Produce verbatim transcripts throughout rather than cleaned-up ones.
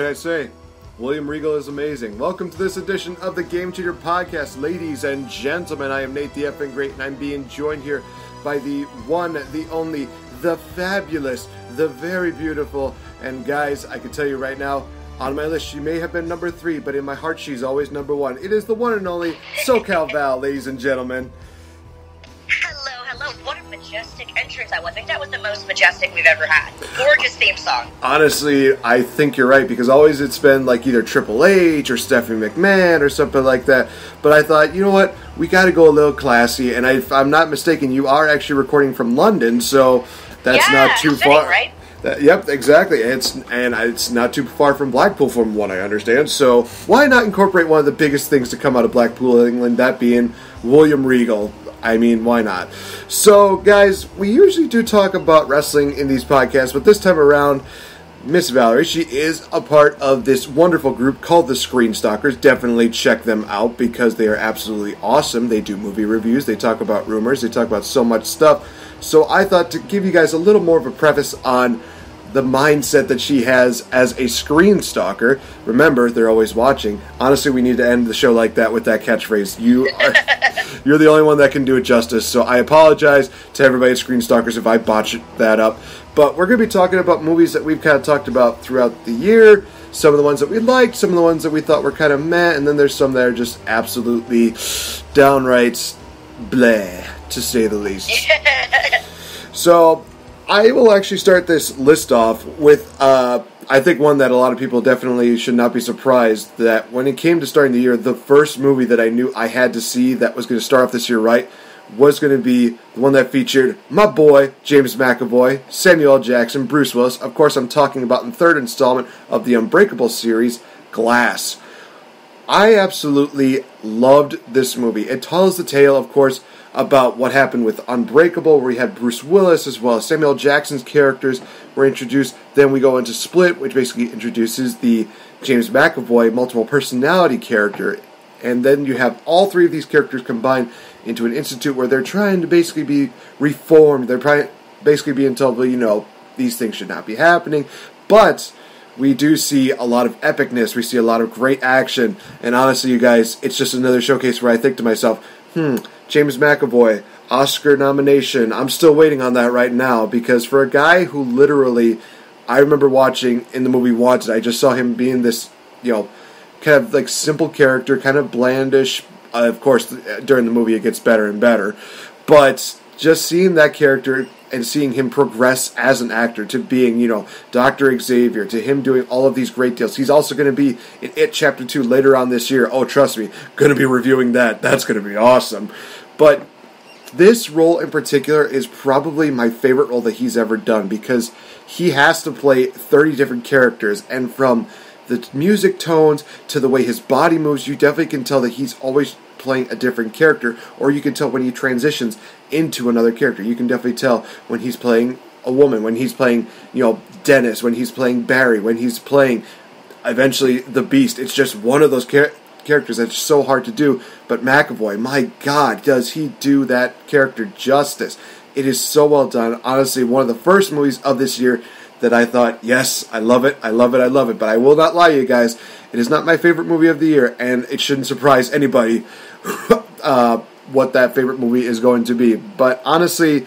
can I say? William Regal is amazing. Welcome to this edition of the Game Changer Podcast, ladies and gentlemen. I am Nate the Effing Great, and I'm being joined here by the one, the only, the fabulous, the very beautiful. And guys, I can tell you right now, on my list, she may have been number three, but in my heart, she's always number one. It is the one and only SoCal Val, ladies and gentlemen. Hello, hello. What a majestic entrance that was. I think that was the most majestic we've ever had. Gorgeous theme song. Honestly, I think you're right, because always it's been like either Triple H or Stephanie McMahon or something like that. But I thought, you know what? We got to go a little classy. And I, if I'm not mistaken, you are actually recording from London, so that's yeah, not too far. Right? That, yep, exactly. It's and it's not too far from Blackpool, from what I understand. So why not incorporate one of the biggest things to come out of Blackpool, England, that being William Regal? I mean, why not? So, guys, we usually do talk about wrestling in these podcasts, but this time around, Miss Valerie, she is a part of this wonderful group called the Screen Stalkers. Definitely check them out because they are absolutely awesome. They do movie reviews. They talk about rumors. They talk about so much stuff. So I thought to give you guys a little more of a preface on the mindset that she has as a screen stalker. Remember, they're always watching. Honestly, we need to end the show like that with that catchphrase. You are, you're the only one that can do it justice. So I apologize to everybody at Screen Stalkers if I botched that up. But we're going to be talking about movies that we've kind of talked about throughout the year. Some of the ones that we liked, some of the ones that we thought were kind of meh, and then there's some that are just absolutely downright bleh, to say the least. So I will actually start this list off with, uh, I think, one that a lot of people definitely should not be surprised that when it came to starting the year, the first movie that I knew I had to see that was going to start off this year right was going to be the one that featured my boy, James McAvoy, Samuel L. Jackson, Bruce Willis. Of course, I'm talking about the third installment of the Unbreakable series, Glass. I absolutely loved this movie. It tells the tale, of course, about what happened with Unbreakable, where we had Bruce Willis as well as Samuel L. Jackson's characters were introduced. Then we go into Split, which basically introduces the James McAvoy multiple personality character. And then you have all three of these characters combined into an institute where they're trying to basically be reformed. They're trying basically being told, you know, these things should not be happening. But we do see a lot of epicness. We see a lot of great action. And honestly, you guys, it's just another showcase where I think to myself, hmm, James McAvoy, Oscar nomination. I'm still waiting on that right now because for a guy who literally, I remember watching in the movie Wanted, I just saw him being this, you know, kind of like simple character, kind of blandish. Uh, of course, during the movie it gets better and better. But just seeing that character and seeing him progress as an actor to being, you know, Doctor Xavier, to him doing all of these great deals. He's also going to be in It Chapter two later on this year. Oh, trust me, going to be reviewing that. That's going to be awesome. But this role in particular is probably my favorite role that he's ever done because he has to play thirty different characters. And from the music tones to the way his body moves, you definitely can tell that he's always playing a different character, or you can tell when he transitions into another character. You can definitely tell when he's playing a woman, when he's playing, you know, Dennis, when he's playing Barry, when he's playing eventually the Beast. It's just one of those char- characters that's so hard to do. But McAvoy, my God, does he do that character justice. It is so well done. Honestly, one of the first movies of this year that I thought, yes, I love it, I love it, I love it. But I will not lie to you guys, it is not my favorite movie of the year, and it shouldn't surprise anybody uh, what that favorite movie is going to be. But honestly,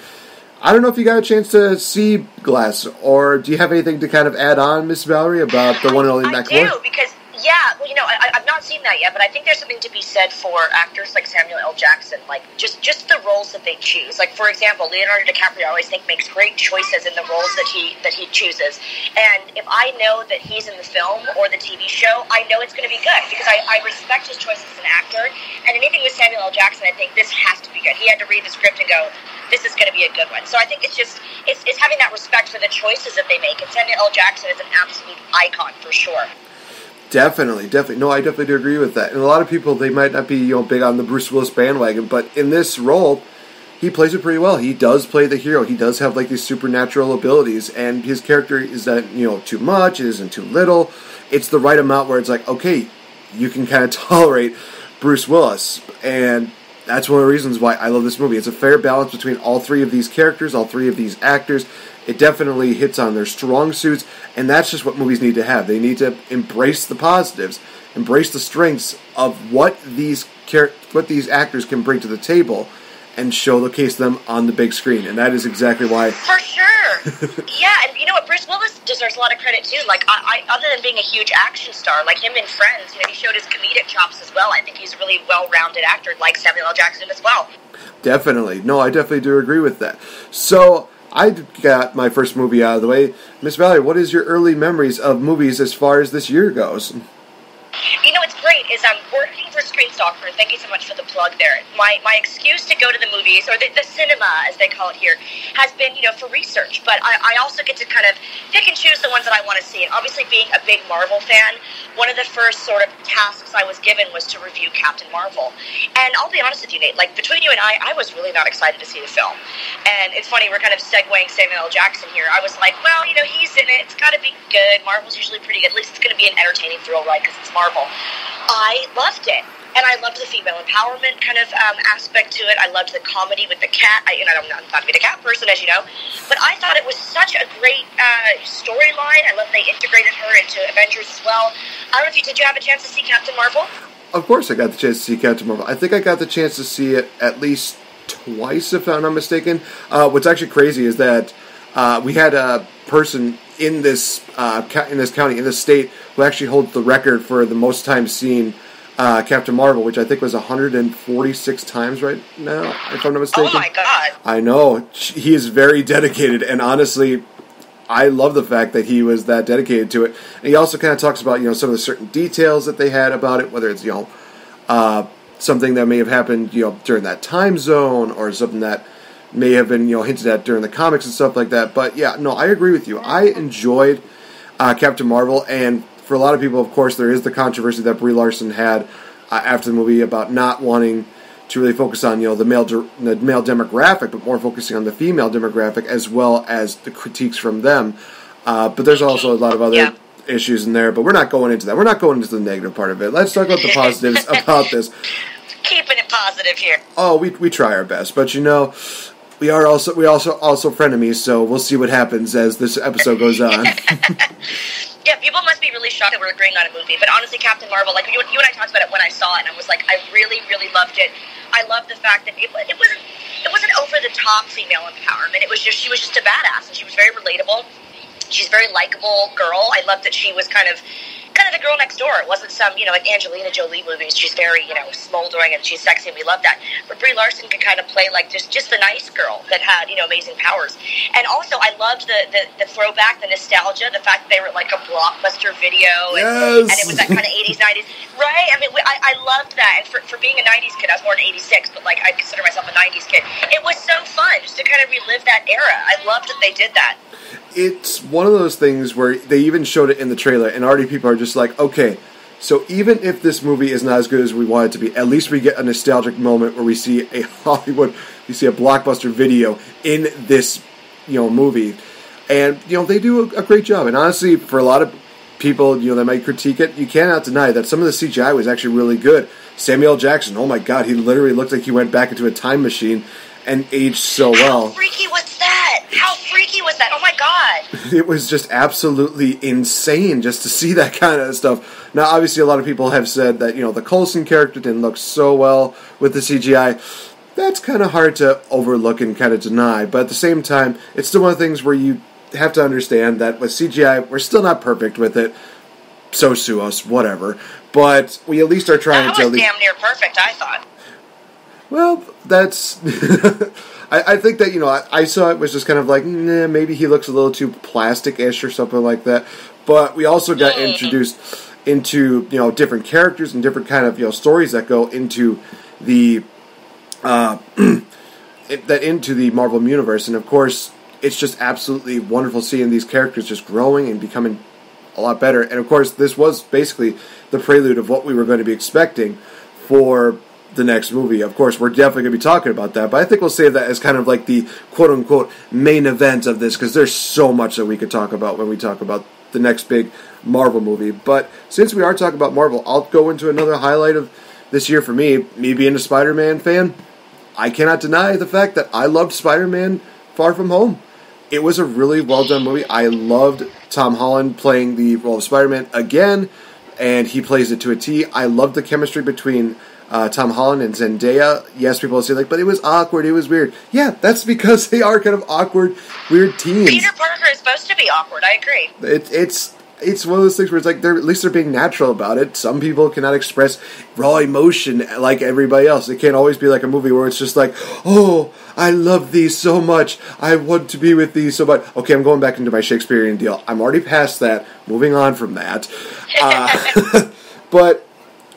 I don't know if you got a chance to see Glass, or do you have anything to kind of add on, Miss Valerie, about the one and only McAvoy? I do, because, yeah, well, you know, I, I've not seen that yet, but I think there's something to be said for actors like Samuel L. Jackson, like, just, just the roles that they choose. Like, for example, Leonardo DiCaprio, I always think, makes great choices in the roles that he that he chooses. And if I know that he's in the film or the T V show, I know it's going to be good, because I, I respect his choices as an actor. And anything with Samuel L. Jackson, I think this has to be good. He had to read the script and go, this is going to be a good one. So I think it's just, it's, it's having that respect for the choices that they make. And Samuel L. Jackson is an absolute icon, for sure. Definitely, definitely. No, I definitely do agree with that. And a lot of people, they might not be, you know, big on the Bruce Willis bandwagon, but in this role, he plays it pretty well. He does play the hero. He does have, like, these supernatural abilities, and his character is not, you know, too much, it isn't too little. It's the right amount where it's like, okay, you can kind of tolerate Bruce Willis, and that's one of the reasons why I love this movie. It's a fair balance between all three of these characters, all three of these actors. It definitely hits on their strong suits And that's just what movies need to have. They need to embrace the positives, embrace the strengths of what these char- what these actors can bring to the table, and showcase them on the big screen. And that is exactly why. For sure. Yeah, and you know what? Bruce Willis deserves a lot of credit, too. Like, I, I, other than being a huge action star, like him in Friends, you know, he showed his comedic chops as well. I think he's a really well-rounded actor, like Samuel L. Jackson as well. Definitely. No, I definitely do agree with that. So, I got my first movie out of the way. Miss Valerie, what is your early memories of movies as far as this year goes? You know what's great is I'm working for Screen Stalkers. Thank you so much for the plug there. My my excuse to go to the movies, or the, the cinema as they call it here, has been, you know, for research. But I, I also get to kind of pick and choose the ones that I want to see. And obviously being a big Marvel fan, one of the first sort of tasks I was given was to review Captain Marvel. And I'll be honest with you, Nate, like between you and I, I was really not excited to see the film. And it's funny, we're kind of segueing Samuel L. Jackson here. I was like, well, you know, he's in it. It's got to be good. Marvel's usually pretty good. At least it's going to be an entertaining thrill ride because it's Marvel. Marvel. I loved it, and I loved the female empowerment kind of um, aspect to it. I loved the comedy with the cat. I, you know, I'm not, I'm not a big cat person, as you know, but I thought it was such a great uh, storyline. I love they integrated her into Avengers as well. I don't know if you did you have a chance to see Captain Marvel? Of course, I got the chance to see Captain Marvel. I think I got the chance to see it at least twice, if I'm not mistaken. Uh, what's actually crazy is that uh, we had a person in this uh, in this county, in this state, who actually holds the record for the most time seen uh, Captain Marvel, which I think was one hundred forty-six times right now, if I'm not mistaken. Oh my god! I know. He is very dedicated, and honestly, I love the fact that he was that dedicated to it. And he also kind of talks about, you know, some of the certain details that they had about it, whether it's, you know, uh, something that may have happened, you know, during that time zone, or something that may have been, you know, hinted at during the comics and stuff like that. But yeah, no, I agree with you. I enjoyed uh, Captain Marvel, and for a lot of people, of course, there is the controversy that Brie Larson had uh, after the movie about not wanting to really focus on, you know, the male de- the male demographic, but more focusing on the female demographic, as well as the critiques from them. Uh, but there's also a lot of other yeah. issues in there. But we're not going into that. We're not going into the negative part of it. Let's talk about the positives about this. Keeping it positive here. Oh, we we try our best, but you know. We are also we also also frenemies, so we'll see what happens as this episode goes on. Yeah, people must be really shocked that we're agreeing on a movie, but honestly, Captain Marvel, like you, you and I talked about it when I saw it, and I was like, I really, really loved it. I love the fact that it, it wasn't it wasn't over the top female empowerment. It was just she was just a badass, and she was very relatable. She's a very likable girl. I loved that she was kind of. kind of the girl next door. It wasn't some, you know, like Angelina Jolie movies. She's very, you know, smoldering and she's sexy and we love that. But Brie Larson could kind of play like just, just the nice girl that had, you know, amazing powers. And also I loved the, the, the throwback, the nostalgia, the fact that they were like a Blockbuster video and, yes. and it was that kind of eighties, nineties. Right? I mean, I, I loved that. And for, for being a nineties kid, I was born in eighty-six, but like I consider myself a nineties kid. It was so fun just to kind of relive that era. I loved that they did that. It's one of those things where they even showed it in the trailer and already people are just Just like, okay, so even if this movie is not as good as we want it to be, at least we get a nostalgic moment where we see a Hollywood, we see a Blockbuster video in this, you know, movie, and you know they do a, a great job. And honestly, for a lot of people, you know, that might critique it, you cannot deny that some of the C G I was actually really good. Samuel L. Jackson, oh my god, he literally looked like he went back into a time machine and aged so well. How freaky was that? How freaky was that? Oh my god. It was just absolutely insane just to see that kind of stuff. Now, obviously, a lot of people have said that, you know, the Coulson character didn't look so well with the C G I. That's kind of hard to overlook and kind of deny. But at the same time, it's still one of the things where you have to understand that with C G I, we're still not perfect with it. So sue us, whatever. But we at least are trying to... That was damn near perfect, I thought. Well, that's... I, I think that, you know, I, I saw it was just kind of like, nah, maybe he looks a little too plastic-ish or something like that. But we also got mm-hmm. introduced into, you know, different characters and different kind of, you know, stories that go into the... Uh, that into the Marvel Universe. And, of course, it's just absolutely wonderful seeing these characters just growing and becoming a lot better. And, of course, this was basically the prelude of what we were going to be expecting for... the next movie. Of course, we're definitely going to be talking about that, but I think we'll save that as kind of like the quote-unquote main event of this, because there's so much that we could talk about when we talk about the next big Marvel movie. But since we are talking about Marvel, I'll go into another highlight of this year for me, me being a Spider-Man fan. I cannot deny the fact that I loved Spider-Man Far From Home. It was a really well-done movie. I loved Tom Holland playing the role of Spider-Man again, and he plays it to a T. I loved the chemistry between uh, Tom Holland and Zendaya. Yes, people say, like, but it was awkward, it was weird. Yeah, that's because they are kind of awkward, weird teens. Peter Parker is supposed to be awkward, I agree. It, it's... It's one of those things where it's like, they're, at least they're being natural about it. Some people cannot express raw emotion like everybody else. It can't always be like a movie where it's just like, oh, I love thee so much. I want to be with thee so much. Okay, I'm going back into my Shakespearean deal. I'm already past that. Moving on from that. Uh, but,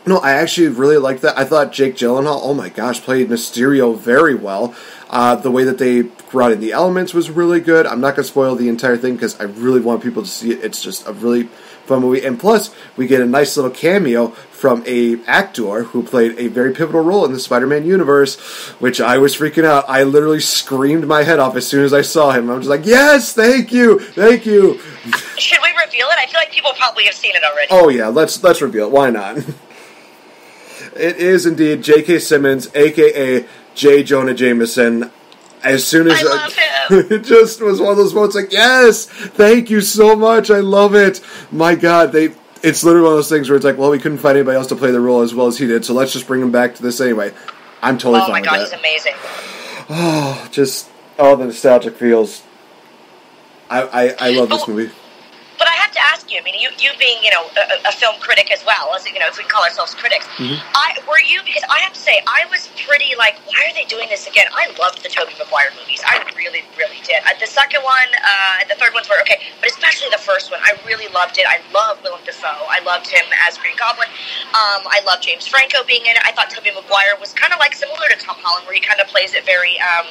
no, I actually really liked that. I thought Jake Gyllenhaal, oh my gosh, played Mysterio very well. Uh, the way that they brought in the elements was really good. I'm not going to spoil the entire thing because I really want people to see it. It's just a really fun movie. And plus, we get a nice little cameo from a actor who played a very pivotal role in the Spider-Man universe, which I was freaking out. I literally screamed my head off as soon as I saw him. I was like, yes, thank you, thank you. Should we reveal it? I feel like people probably have seen it already. Oh yeah, let's, let's reveal it. Why not? It is indeed J K. Simmons, a k a. J. Jonah Jameson. As soon as I love I, him. It just was one of those moments like, yes, thank you so much, I love it. My God, they it's literally one of those things where it's like, well, we couldn't find anybody else to play the role as well as he did, so let's just bring him back to this anyway. I'm totally fine with that. Oh my God, he's amazing. Oh, just all the nostalgic feels. I, I, I love this movie. But I have to ask you, I mean, you, you being, you know, a, a film critic as well, as, you know, if we call ourselves critics, mm-hmm. I were you, because I have to say, I was pretty like, why are they doing this again? I loved the Tobey Maguire movies. I really, really did. Uh, the second one, uh, and the third ones were okay, but especially the first one, I really loved it. I love Willem Dafoe. I loved him as Green Goblin. Um, I love James Franco being in it. I thought Tobey Maguire was kind of like similar to Tom Holland, where he kind of plays it very um,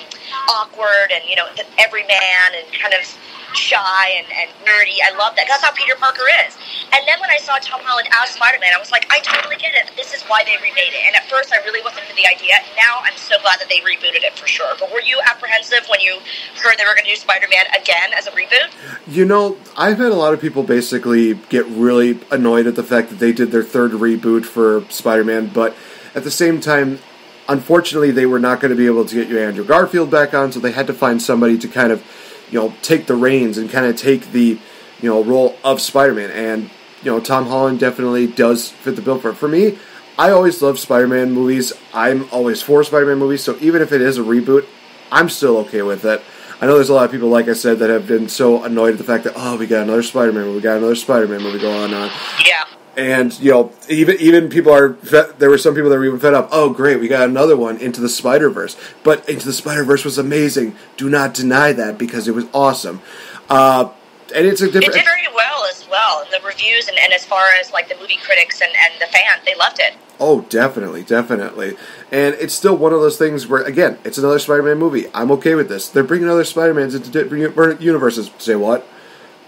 awkward and, you know, everyman and kind of shy and, and nerdy. I love that. That's how Peter Parker is. And then when I saw Tom Holland as Spider-Man, I was like, I totally get it. This is why they remade it. And at first, I really wasn't into the idea. Now, I'm so glad that they rebooted it for sure. But were you apprehensive when you heard they were going to do Spider-Man again as a reboot? You know, I've had a lot of people basically get really annoyed at the fact that they did their third reboot for Spider-Man, but at the same time, unfortunately, they were not going to be able to get your Andrew Garfield back on, so they had to find somebody to kind of, you know, take the reins and kind of take the, you know, role of Spider-Man. And, you know, Tom Holland definitely does fit the bill for it. For me, I always love Spider-Man movies. I'm always for Spider-Man movies, so even if it is a reboot, I'm still okay with it. I know there's a lot of people, like I said, that have been so annoyed at the fact that, oh, we got another Spider-Man movie, we got another Spider-Man movie going on and on. Yeah. And, you know, even even people are, fed, there were some people that were even fed up, oh, great, we got another one, Into the Spider-Verse. But Into the Spider-Verse was amazing. Do not deny that, because it was awesome. Uh, and it's a different... It did very well as well. The reviews and, and as far as, like, the movie critics and, and the fans, they loved it. Oh, definitely, definitely. And it's still one of those things where, again, it's another Spider-Man movie. I'm okay with this. They're bringing other Spider-Mans into different universes. Say what?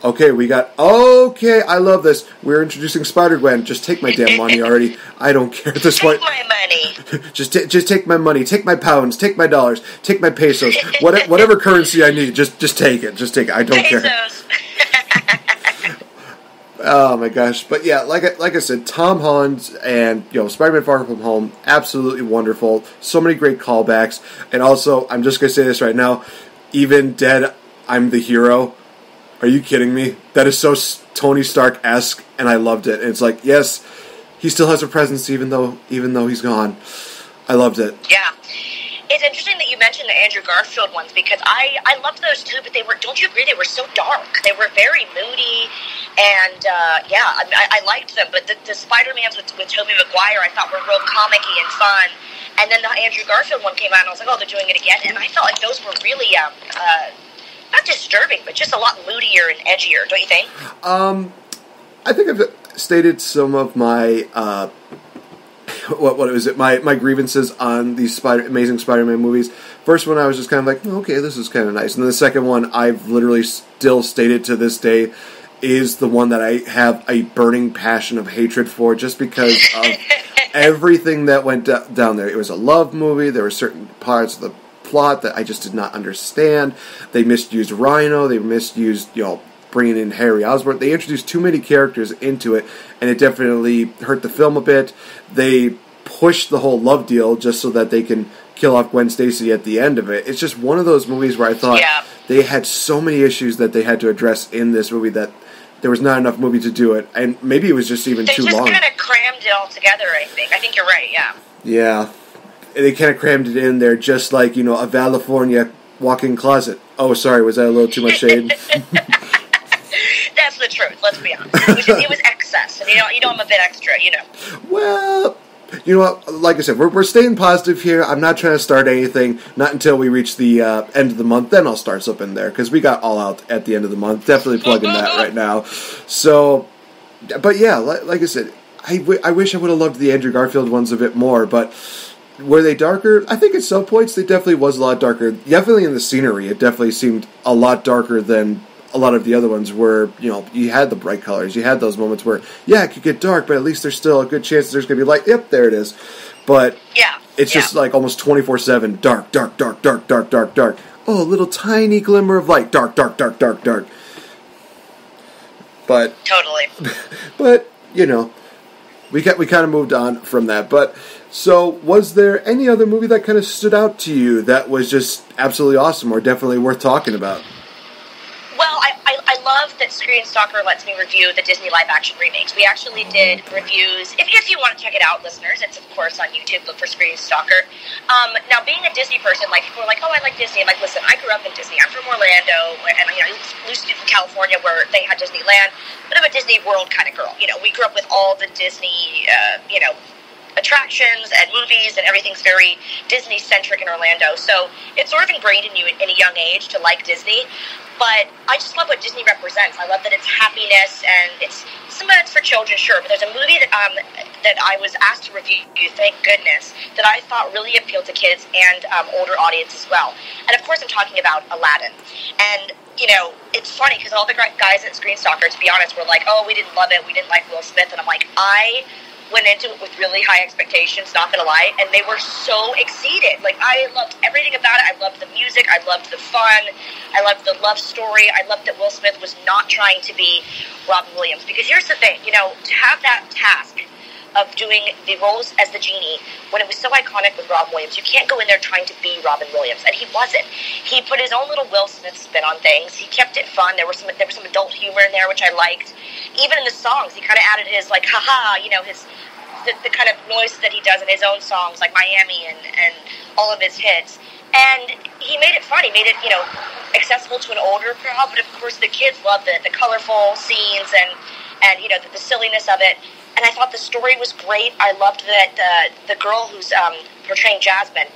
Okay, we got... Okay, I love this. We're introducing Spider-Gwen. Just take my damn money already. I don't care at this point. Take my money. just, t- just take my money. Take my pounds. Take my dollars. Take my pesos. What- whatever currency I need, just just take it. Just take it. I don't pesos. care. Oh, my gosh. But, yeah, like I, like I said, Tom Holland and, you know, Spider-Man Far From Home, absolutely wonderful. So many great callbacks. And also, I'm just going to say this right now, even dead, I'm the hero. Are you kidding me? That is so Tony Stark-esque, and I loved it. And it's like, yes, he still has a presence, even though even though he's gone. I loved it. Yeah. It's interesting that you mentioned the Andrew Garfield ones, because I, I loved those too, but they were, don't you agree, they were so dark. They were very moody, and uh, yeah, I, I liked them, but the, the Spider-Mans with, with Tobey Maguire I thought were real comic-y and fun, and then the Andrew Garfield one came out, and I was like, oh, they're doing it again, and I felt like those were really... Um, uh, Not disturbing, but just a lot moodier and edgier, don't you think? Um, I think I've stated some of my, uh, what what was it, my, my grievances on these Spider- Amazing Spider-Man movies. First one, I was just kind of like, okay, this is kind of nice. And then the second one, I've literally still stated to this day, is the one that I have a burning passion of hatred for, just because of everything that went do- down there. It was a love movie, there were certain parts of the plot that I just did not understand. They misused Rhino, they misused, you know, bringing in Harry Osborn. They introduced too many characters into it, and it definitely hurt the film a bit. They pushed the whole love deal just so that they can kill off Gwen Stacy at the end of it. It's just one of those movies where I thought yeah. they had so many issues that they had to address in this movie that there was not enough movie to do it, and maybe it was just even they too just long. They just kind of crammed it all together, I think. I think you're right, yeah. Yeah. They kind of crammed it in there just like, you know, a California walk-in closet. Oh, sorry, was that a little too much shade? That's the truth, let's be honest. It was, it was excess, and you know, you know I'm a bit extra, you know. Well... You know what, like I said, we're, we're staying positive here. I'm not trying to start anything, not until we reach the uh, end of the month, then I'll start something there, because we got All Out at the end of the month, definitely plugging that right now. So, but yeah, like, like I said, I, w I wish I would have loved the Andrew Garfield ones a bit more, but were they darker? I think at some points they definitely was a lot darker, definitely in the scenery, it definitely seemed a lot darker than... a lot of the other ones were, you know, you had the bright colors. You had those moments where, yeah, it could get dark, but at least there's still a good chance there's going to be light. Yep, there it is. But yeah, it's yeah. just like almost twenty-four seven, dark, dark, dark, dark, dark, dark, dark. Oh, a little tiny glimmer of light. Dark, dark, dark, dark, dark. But... Totally. But, you know, we, got, we kind of moved on from that. But, so, was there any other movie that kind of stood out to you that was just absolutely awesome or definitely worth talking about? Well, I, I, I love that Screen Stalker lets me review the Disney live-action remakes. We actually did reviews. If, if you want to check it out, listeners, it's, of course, on YouTube. Look for Screen Stalker. Um, now, being a Disney person, like, people are like, oh, I like Disney. I'm like, listen, I grew up in Disney. I'm from Orlando, and, you know, I used to be from California where they had Disneyland. But I'm a Disney World kind of girl. You know, we grew up with all the Disney, uh, you know, attractions and movies, and everything's very Disney-centric in Orlando. So it's sort of ingrained in you in a young age to like Disney. But I just love what Disney represents. I love that it's happiness, and it's sometimes for children, sure. But there's a movie that um that I was asked to review, thank goodness, that I thought really appealed to kids and um, older audience as well. And of course, I'm talking about Aladdin. And you know, it's funny because all the guys at Screen Stalker, to be honest, were like, "Oh, we didn't love it. We didn't like Will Smith." And I'm like, I went into it with really high expectations, not gonna lie, and they were so exceeded. Like, I loved everything about it. I loved the music, I loved the fun, I loved the love story, I loved that Will Smith was not trying to be Robin Williams. Because here's the thing, you know, to have that task of doing the roles as the genie, when it was so iconic with Robin Williams, you can't go in there trying to be Robin Williams, and he wasn't. He put his own little Will Smith spin on things. He kept it fun. There was some there was some adult humor in there, which I liked. Even in the songs, he kind of added his like haha, you know, his the, the kind of noise that he does in his own songs, like Miami and and all of his hits. And he made it fun. He made it, you know, accessible to an older crowd, but of course the kids loved it. The colorful scenes and and you know the, the silliness of it. And I thought the story was great. I loved that uh, the girl who's um, portraying Jasmine,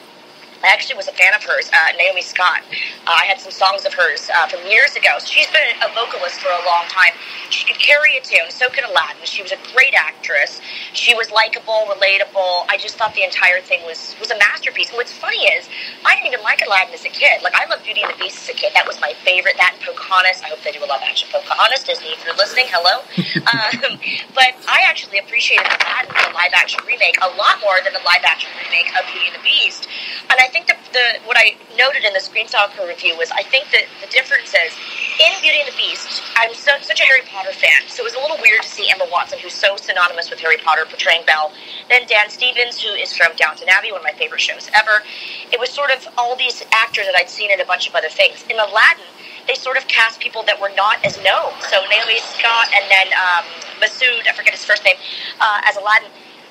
I actually was a fan of hers, uh, Naomi Scott. Uh, I had some songs of hers uh, from years ago. So she's been a vocalist for a long time. She could carry a tune, so could Aladdin. She was a great actress. She was likable, relatable. I just thought the entire thing was, was a masterpiece. And what's funny is, I didn't even like Aladdin as a kid. Like, I loved Beauty and the Beast as a kid. That was my favorite. That and Pocahontas. I hope they do a love action. Pocahontas, Disney, if you're listening, hello. um, but I actually appreciated Aladdin, the live-action remake, a lot more than the live-action remake of Beauty and the Beast. And I I think the, the, what I noted in the Screen Stalker review was I think that the difference is in Beauty and the Beast, I'm so, such a Harry Potter fan, so it was a little weird to see Emma Watson, who's so synonymous with Harry Potter, portraying Belle, then Dan Stevens, who is from Downton Abbey, one of my favorite shows ever. It was sort of all these actors that I'd seen in a bunch of other things. In Aladdin, they sort of cast people that were not as known, so Naomi Scott and then um, Masood, I forget his first name, uh, as Aladdin.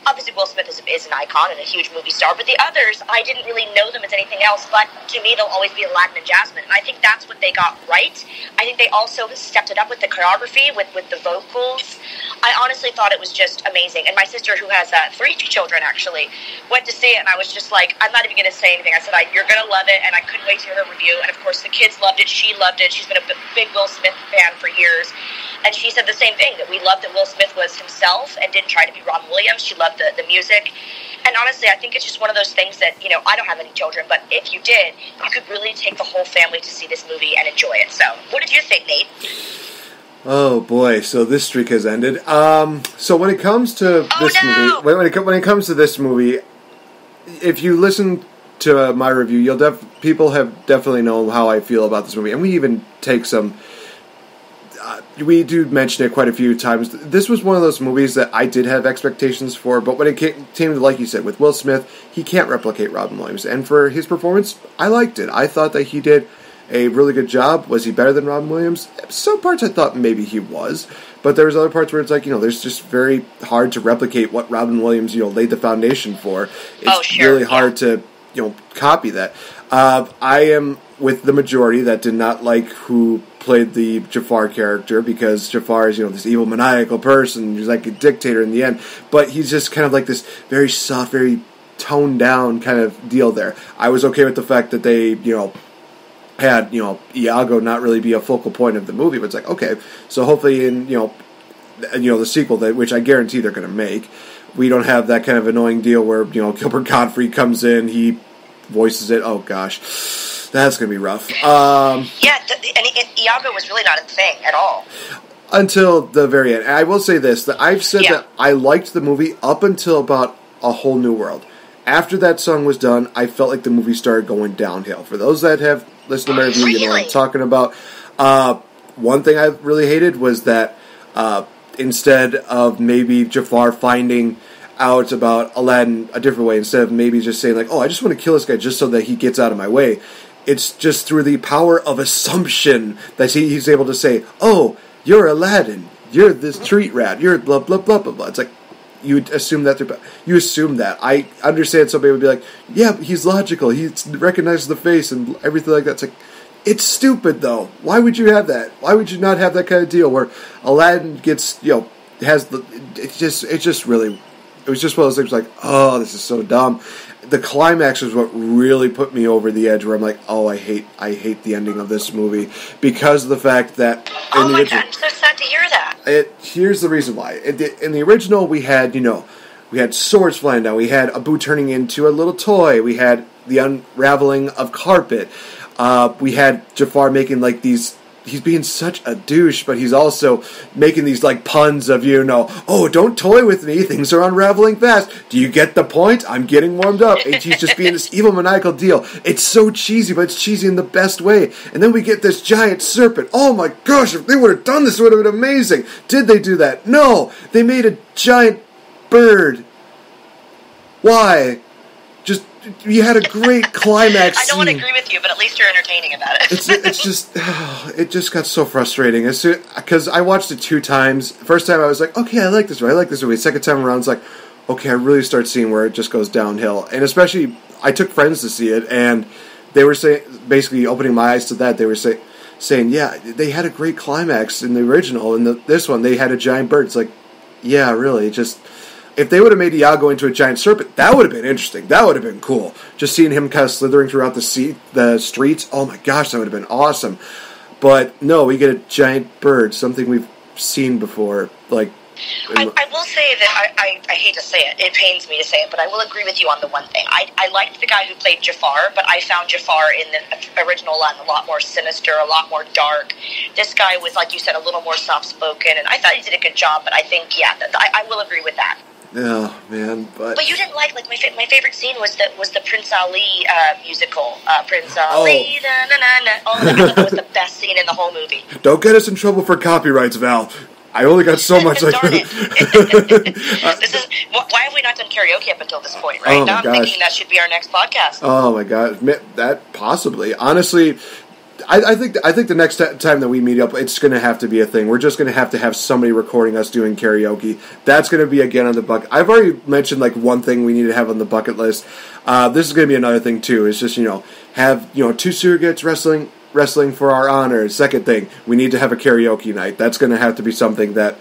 Obviously, Will Smith is, is an icon and a huge movie star, but the others, I didn't really know them as anything else, but to me, they'll always be Aladdin and Jasmine, and I think that's what they got right. I think they also stepped it up with the choreography, with, with the vocals. I honestly thought it was just amazing, and my sister, who has uh, three children, actually, went to see it, and I was just like, I'm not even going to say anything. I said, I, you're going to love it, and I couldn't wait to hear her review, and of course, the kids loved it. She loved it. She's been a big Will Smith fan for years, and she said the same thing, that we loved that Will Smith was himself and didn't try to be Robin Williams. She loved The, the music, and honestly, I think it's just one of those things that, you know, I don't have any children, but if you did, you could really take the whole family to see this movie and enjoy it. So, what did you think, Nate? Oh boy, so this streak has ended. Um, so when it comes to oh, this no! movie, when it when it comes to this movie, if you listen to my review, you'll def people have definitely known how I feel about this movie, and we even take some. Uh, we do mention it quite a few times. This was one of those movies that I did have expectations for, but when it came to, like you said, with Will Smith, he can't replicate Robin Williams. And for his performance, I liked it. I thought that he did a really good job. Was he better than Robin Williams? Some parts I thought maybe he was, but there was other parts where it's like, you know, there's just very hard to replicate what Robin Williams, you know, laid the foundation for. It's oh, sure. really hard to, you know, copy that. Uh, I am with the majority that did not like who played the Jafar character, because Jafar is, you know, this evil, maniacal person who's like a dictator in the end, but he's just kind of like this very soft, very toned-down kind of deal there. I was okay with the fact that they, you know, had, you know, Iago not really be a focal point of the movie, but it's like, okay, so hopefully in, you know, you know the sequel, that which I guarantee they're going to make, we don't have that kind of annoying deal where, you know, Gilbert Gottfried comes in, he voices it, oh gosh, that's going to be rough. Um, yeah, th- and, and Iago was really not a thing at all. Until the very end. And I will say this, that I've said yeah. that I liked the movie up until about A Whole New World. After that song was done, I felt like the movie started going downhill. For those that have listened to my review, you know what I'm talking about. Uh, one thing I really hated was that uh, instead of maybe Jafar finding out about Aladdin a different way, instead of maybe just saying like, oh, I just want to kill this guy just so that he gets out of my way, it's just through the power of assumption that he, he's able to say, oh, you're Aladdin, you're this treat rat, you're blah, blah, blah, blah, blah. It's like, you assume that through, you assume that. I understand somebody would be like, yeah, he's logical, he recognizes the face and everything like that. It's like, it's stupid though. Why would you have that? Why would you not have that kind of deal where Aladdin gets, you know, has the, it's just, it's just really, it was just one of those things like, oh, this is so dumb. The climax was what really put me over the edge, where I'm like, oh, I hate, I hate the ending of this movie, because of the fact that... Oh my original, god, I'm so sad to hear that. It, here's the reason why. It, it, in the original, we had, you know, we had swords flying down, we had Abu turning into a little toy, we had the unraveling of carpet, uh, we had Jafar making, like, these... He's being such a douche, but he's also making these, like, puns of, you know, oh, don't toy with me, things are unraveling fast. Do you get the point? I'm getting warmed up. And he's just being this evil, maniacal deal. It's so cheesy, but it's cheesy in the best way. And then we get this giant serpent. Oh, my gosh, if they would have done this, it would have been amazing. Did they do that? No. They made a giant bird. Why? Just, you had a great climax scene. I don't want to agree with you, but at least you're entertaining about it. it's, it's just, oh, it just got so frustrating. Because I watched it two times. First time I was like, okay, I like this movie, I like this movie. Second time around, it's like, okay, I really start seeing where it just goes downhill. And especially, I took friends to see it, and they were saying, basically opening my eyes to that, they were say, saying, yeah, they had a great climax in the original, and the, this one, they had a giant bird. It's like, yeah, really, it just... If they would have made Iago into a giant serpent, that would have been interesting. That would have been cool. Just seeing him kind of slithering throughout the sea, the streets, oh my gosh, that would have been awesome. But no, we get a giant bird, something we've seen before. Like, I, I will say that, I, I, I hate to say it, it pains me to say it, but I will agree with you on the one thing. I, I liked the guy who played Jafar, but I found Jafar in the original Aladdin a lot more sinister, a lot more dark. This guy was, like you said, a little more soft-spoken, and I thought he did a good job, but I think, yeah, th- I, I will agree with that. Oh, man, but... But you didn't like, like, my fa- my favorite scene was the, was the Prince Ali uh, musical. Uh, Prince Ali, oh. na-na-na-na. Oh, that, I thought that was the best scene in the whole movie. Don't get us in trouble for copyrights, Val. I only got so much like Darn it. This is, why have we not done karaoke up until this point, right? Oh now I'm gosh. thinking that should be our next podcast. Oh, my God. That, possibly. Honestly... I, I think I think the next t- time that we meet up, it's going to have to be a thing. We're just going to have to have somebody recording us doing karaoke. That's going to be, again, on the bucket. I've already mentioned, like, one thing we need to have on the bucket list. Uh, this is going to be another thing, too. It's just, you know, have, you know, two surrogates wrestling wrestling for our honor. Second thing, we need to have a karaoke night. That's going to have to be something that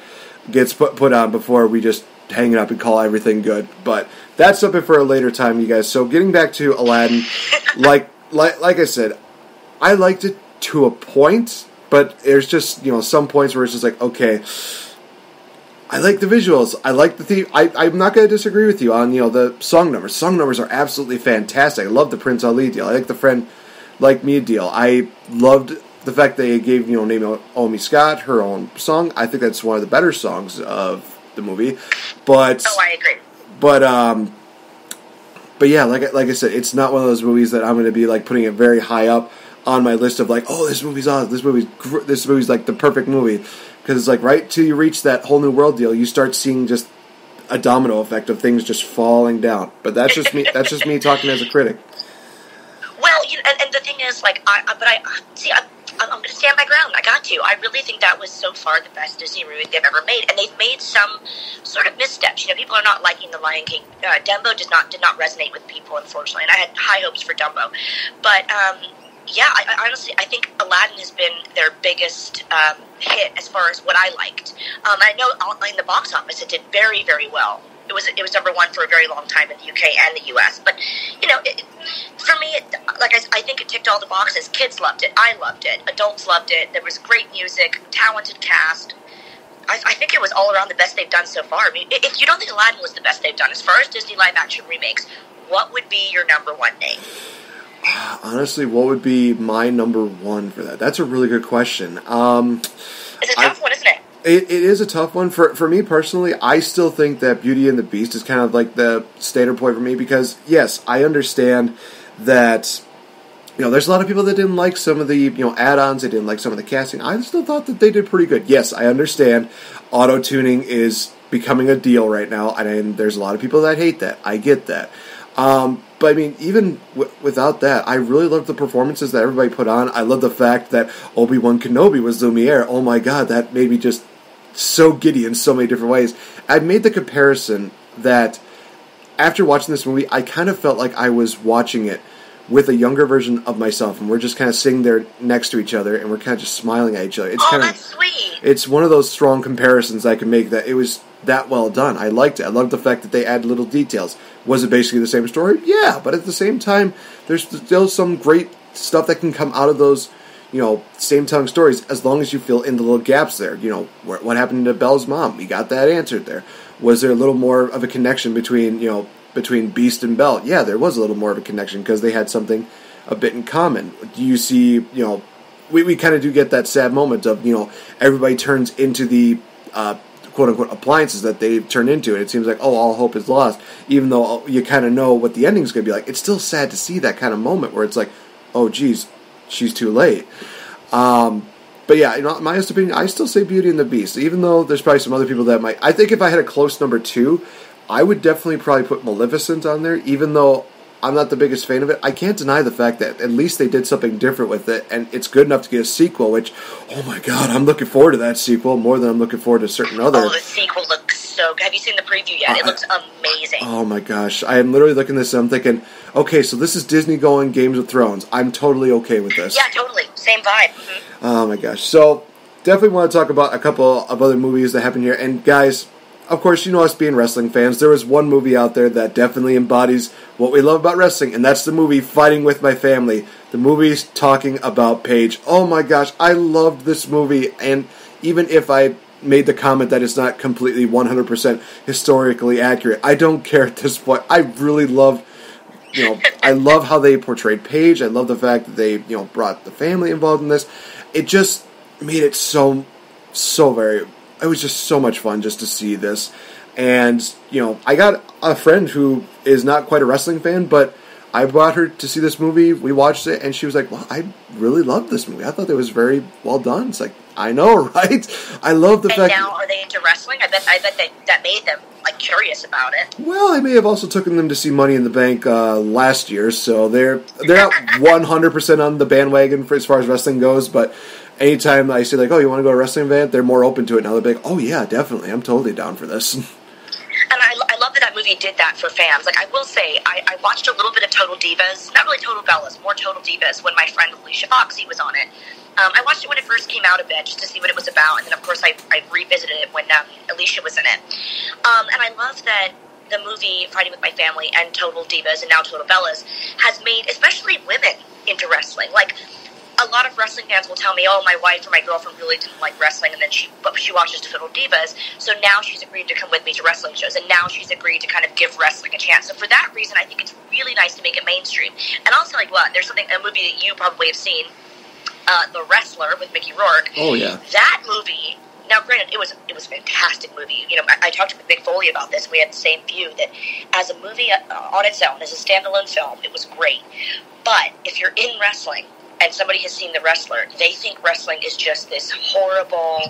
gets put, put on before we just hang it up and call everything good. But that's something for a later time, you guys. So getting back to Aladdin, like like like I said... I liked it to a point, but there's just, you know, some points where it's just like, okay, I like the visuals, I like the theme, I, I'm not going to disagree with you on, you know, the song numbers. Song numbers are absolutely fantastic. I love the Prince Ali deal. I like the Friend Like Me deal. I loved the fact they gave, you know, Naomi Scott her own song. I think that's one of the better songs of the movie. But, oh, I agree. But, um... But yeah, like, like I said, it's not one of those movies that I'm going to be, like, putting it very high up on my list of like, oh, this movie's awesome, this movie's gr- this movie's like the perfect movie, Because, like, right till you reach that whole new world deal, you start seeing just a domino effect of things just falling down. But that's just me. That's just me talking as a critic. Well, you know, and, and the thing is, like, I, I but I see. I, I'm going to stand my ground. I got to. I really think that was so far the best Disney remake they've ever made, and they've made some sort of missteps. You know, people are not liking The Lion King. Uh, Dumbo does not did not resonate with people, unfortunately, and I had high hopes for Dumbo, but. Um, Yeah, I, I honestly, I think Aladdin has been their biggest um, hit as far as what I liked. Um, I know in the box office it did very, very well. It was it was number one for a very long time in the U K and the U S. But, you know, it, for me, it, like I, I think it ticked all the boxes. Kids loved it. I loved it. Adults loved it. There was great music, talented cast. I, I think it was all around the best they've done so far. I mean, if you don't think Aladdin was the best they've done, as far as Disney live-action remakes, what would be your number one name? Honestly, what would be my number one for that? That's a really good question. Um, it's a tough I, one, isn't it? it? It is a tough one. For for me personally, I still think that Beauty and the Beast is kind of like the stater point for me because, yes, I understand that, you know, there's a lot of people that didn't like some of the, you know, add-ons. They didn't like some of the casting. I still thought that they did pretty good. Yes, I understand auto-tuning is becoming a deal right now, and there's a lot of people that hate that. I get that. Um, but I mean, even w- without that, I really loved the performances that everybody put on. I love the fact that Obi-Wan Kenobi was Lumiere. Oh my god, that made me just so giddy in so many different ways. I made the comparison that after watching this movie, I kind of felt like I was watching it with a younger version of myself, and we're just kind of sitting there next to each other, and we're kind of just smiling at each other. It's oh, kind that's of, sweet. It's one of those strong comparisons I can make that it was that well done. I liked it. I loved the fact that they added little details. Was it basically the same story? Yeah, but at the same time, there's still some great stuff that can come out of those, you know, same-tongue stories as long as you fill in the little gaps there. You know, what happened to Belle's mom? We got that answered there. Was there a little more of a connection between, you know, between Beast and Belle? Yeah, there was a little more of a connection because they had something a bit in common. Do you see, you know, we, we kind of do get that sad moment of, you know, everybody turns into the, uh, quote-unquote appliances that they've turned into, and it seems like, oh, all hope is lost, even though you kind of know what the ending's going to be like. It's still sad to see that kind of moment where it's like, oh, geez, she's too late. Um, but yeah, in my honest opinion, I still say Beauty and the Beast, even though there's probably some other people that might... I think if I had a close number two, I would definitely probably put Maleficent on there, even though I'm not the biggest fan of it. I can't deny the fact that at least they did something different with it, and it's good enough to get a sequel, which, oh my god, I'm looking forward to that sequel more than I'm looking forward to certain other. Oh, the sequel looks so good. Have you seen the preview yet? Uh, it looks amazing. Oh my gosh. I am literally looking at this and I'm thinking, okay, so this is Disney going Games of Thrones. I'm totally okay with this. Yeah, totally. Same vibe. Mm-hmm. Oh my gosh. So, definitely want to talk about a couple of other movies that happened here, and guys... Of course, you know us being wrestling fans, there is one movie out there that definitely embodies what we love about wrestling, and that's the movie Fighting with My Family. The movie's talking about Paige. Oh my gosh, I loved this movie, and even if I made the comment that it's not completely one hundred percent historically accurate, I don't care at this point. I really love, you know, I love how they portrayed Paige. I love the fact that they, you know, brought the family involved in this. It just made it so, so very... It was just so much fun just to see this. And, you know, I got a friend who is not quite a wrestling fan, but I brought her to see this movie. We watched it, and she was like, well, I really loved this movie. I thought it was very well done. It's like, I know, right? I love the and fact... And now, are they into wrestling? I bet I bet they, that made them, like, curious about it. Well, I may have also taken them to see Money in the Bank uh, last year, so they're, they're not one hundred percent on the bandwagon for as far as wrestling goes, but... Anytime I say, like, oh, you want to go to a wrestling event, they're more open to it now. They're like, oh, yeah, definitely. I'm totally down for this. And I, I love that that movie did that for fans. Like, I will say, I, I watched a little bit of Total Divas. Not really Total Bellas, more Total Divas when my friend Alicia Foxy was on it. Um, I watched it when it first came out a bit just to see what it was about. And then, of course, I, I revisited it when um, Alicia was in it. Um, and I love that the movie Fighting With My Family and Total Divas and now Total Bellas has made, especially women, into wrestling. Like... A lot of wrestling fans will tell me, oh, my wife or my girlfriend really didn't like wrestling, and then she but she watches Total Divas, so now she's agreed to come with me to wrestling shows, and now she's agreed to kind of give wrestling a chance. So for that reason, I think it's really nice to make it mainstream. And I'll tell you what, there's something, a movie that you probably have seen, uh, The Wrestler with Mickey Rourke. Oh, yeah. That movie... Now, granted, it was it was a fantastic movie. You know, I, I talked to Mick Foley about this, and we had the same view, that as a movie on its own, as a standalone film, it was great. But if you're in wrestling... and somebody has seen The Wrestler, they think wrestling is just this horrible,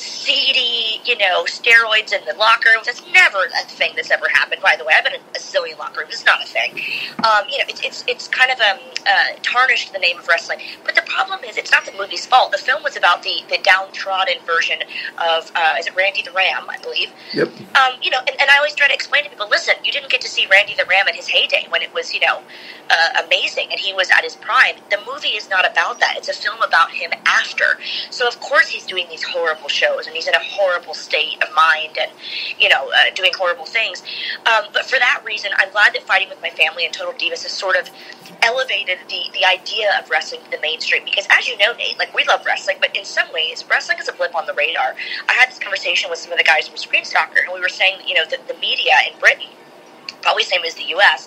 seedy, you know, steroids in the locker room. That's never a thing that's ever happened. By the way, I've been in a zillion locker rooms. It's not a thing. Um, you know, it's it's it's kind of um, uh, tarnished the name of wrestling. But the problem is, it's not the movie's fault. The film was about the, the downtrodden version of, uh, is it Randy the Ram, I believe? Yep. Um, you know, and, and I always try to explain to people, listen, you didn't get to see Randy the Ram in his heyday when it was, you know, uh, amazing and he was at his prime. The movie is not about that. It's a film about him after. So, of course, he's doing these horrible shows and he's in a horrible state of mind and, you know, uh, doing horrible things. Um, but for that reason, I'm glad that Fighting with My Family and Total Divas has sort of elevated the, the idea of wrestling to the mainstream. Because as you know, Nate, like, we love wrestling, but in some ways, wrestling is a blip on the radar. I had this conversation with some of the guys from Screen Stalkers, and we were saying, you know, that the media in Britain, probably same as the U S,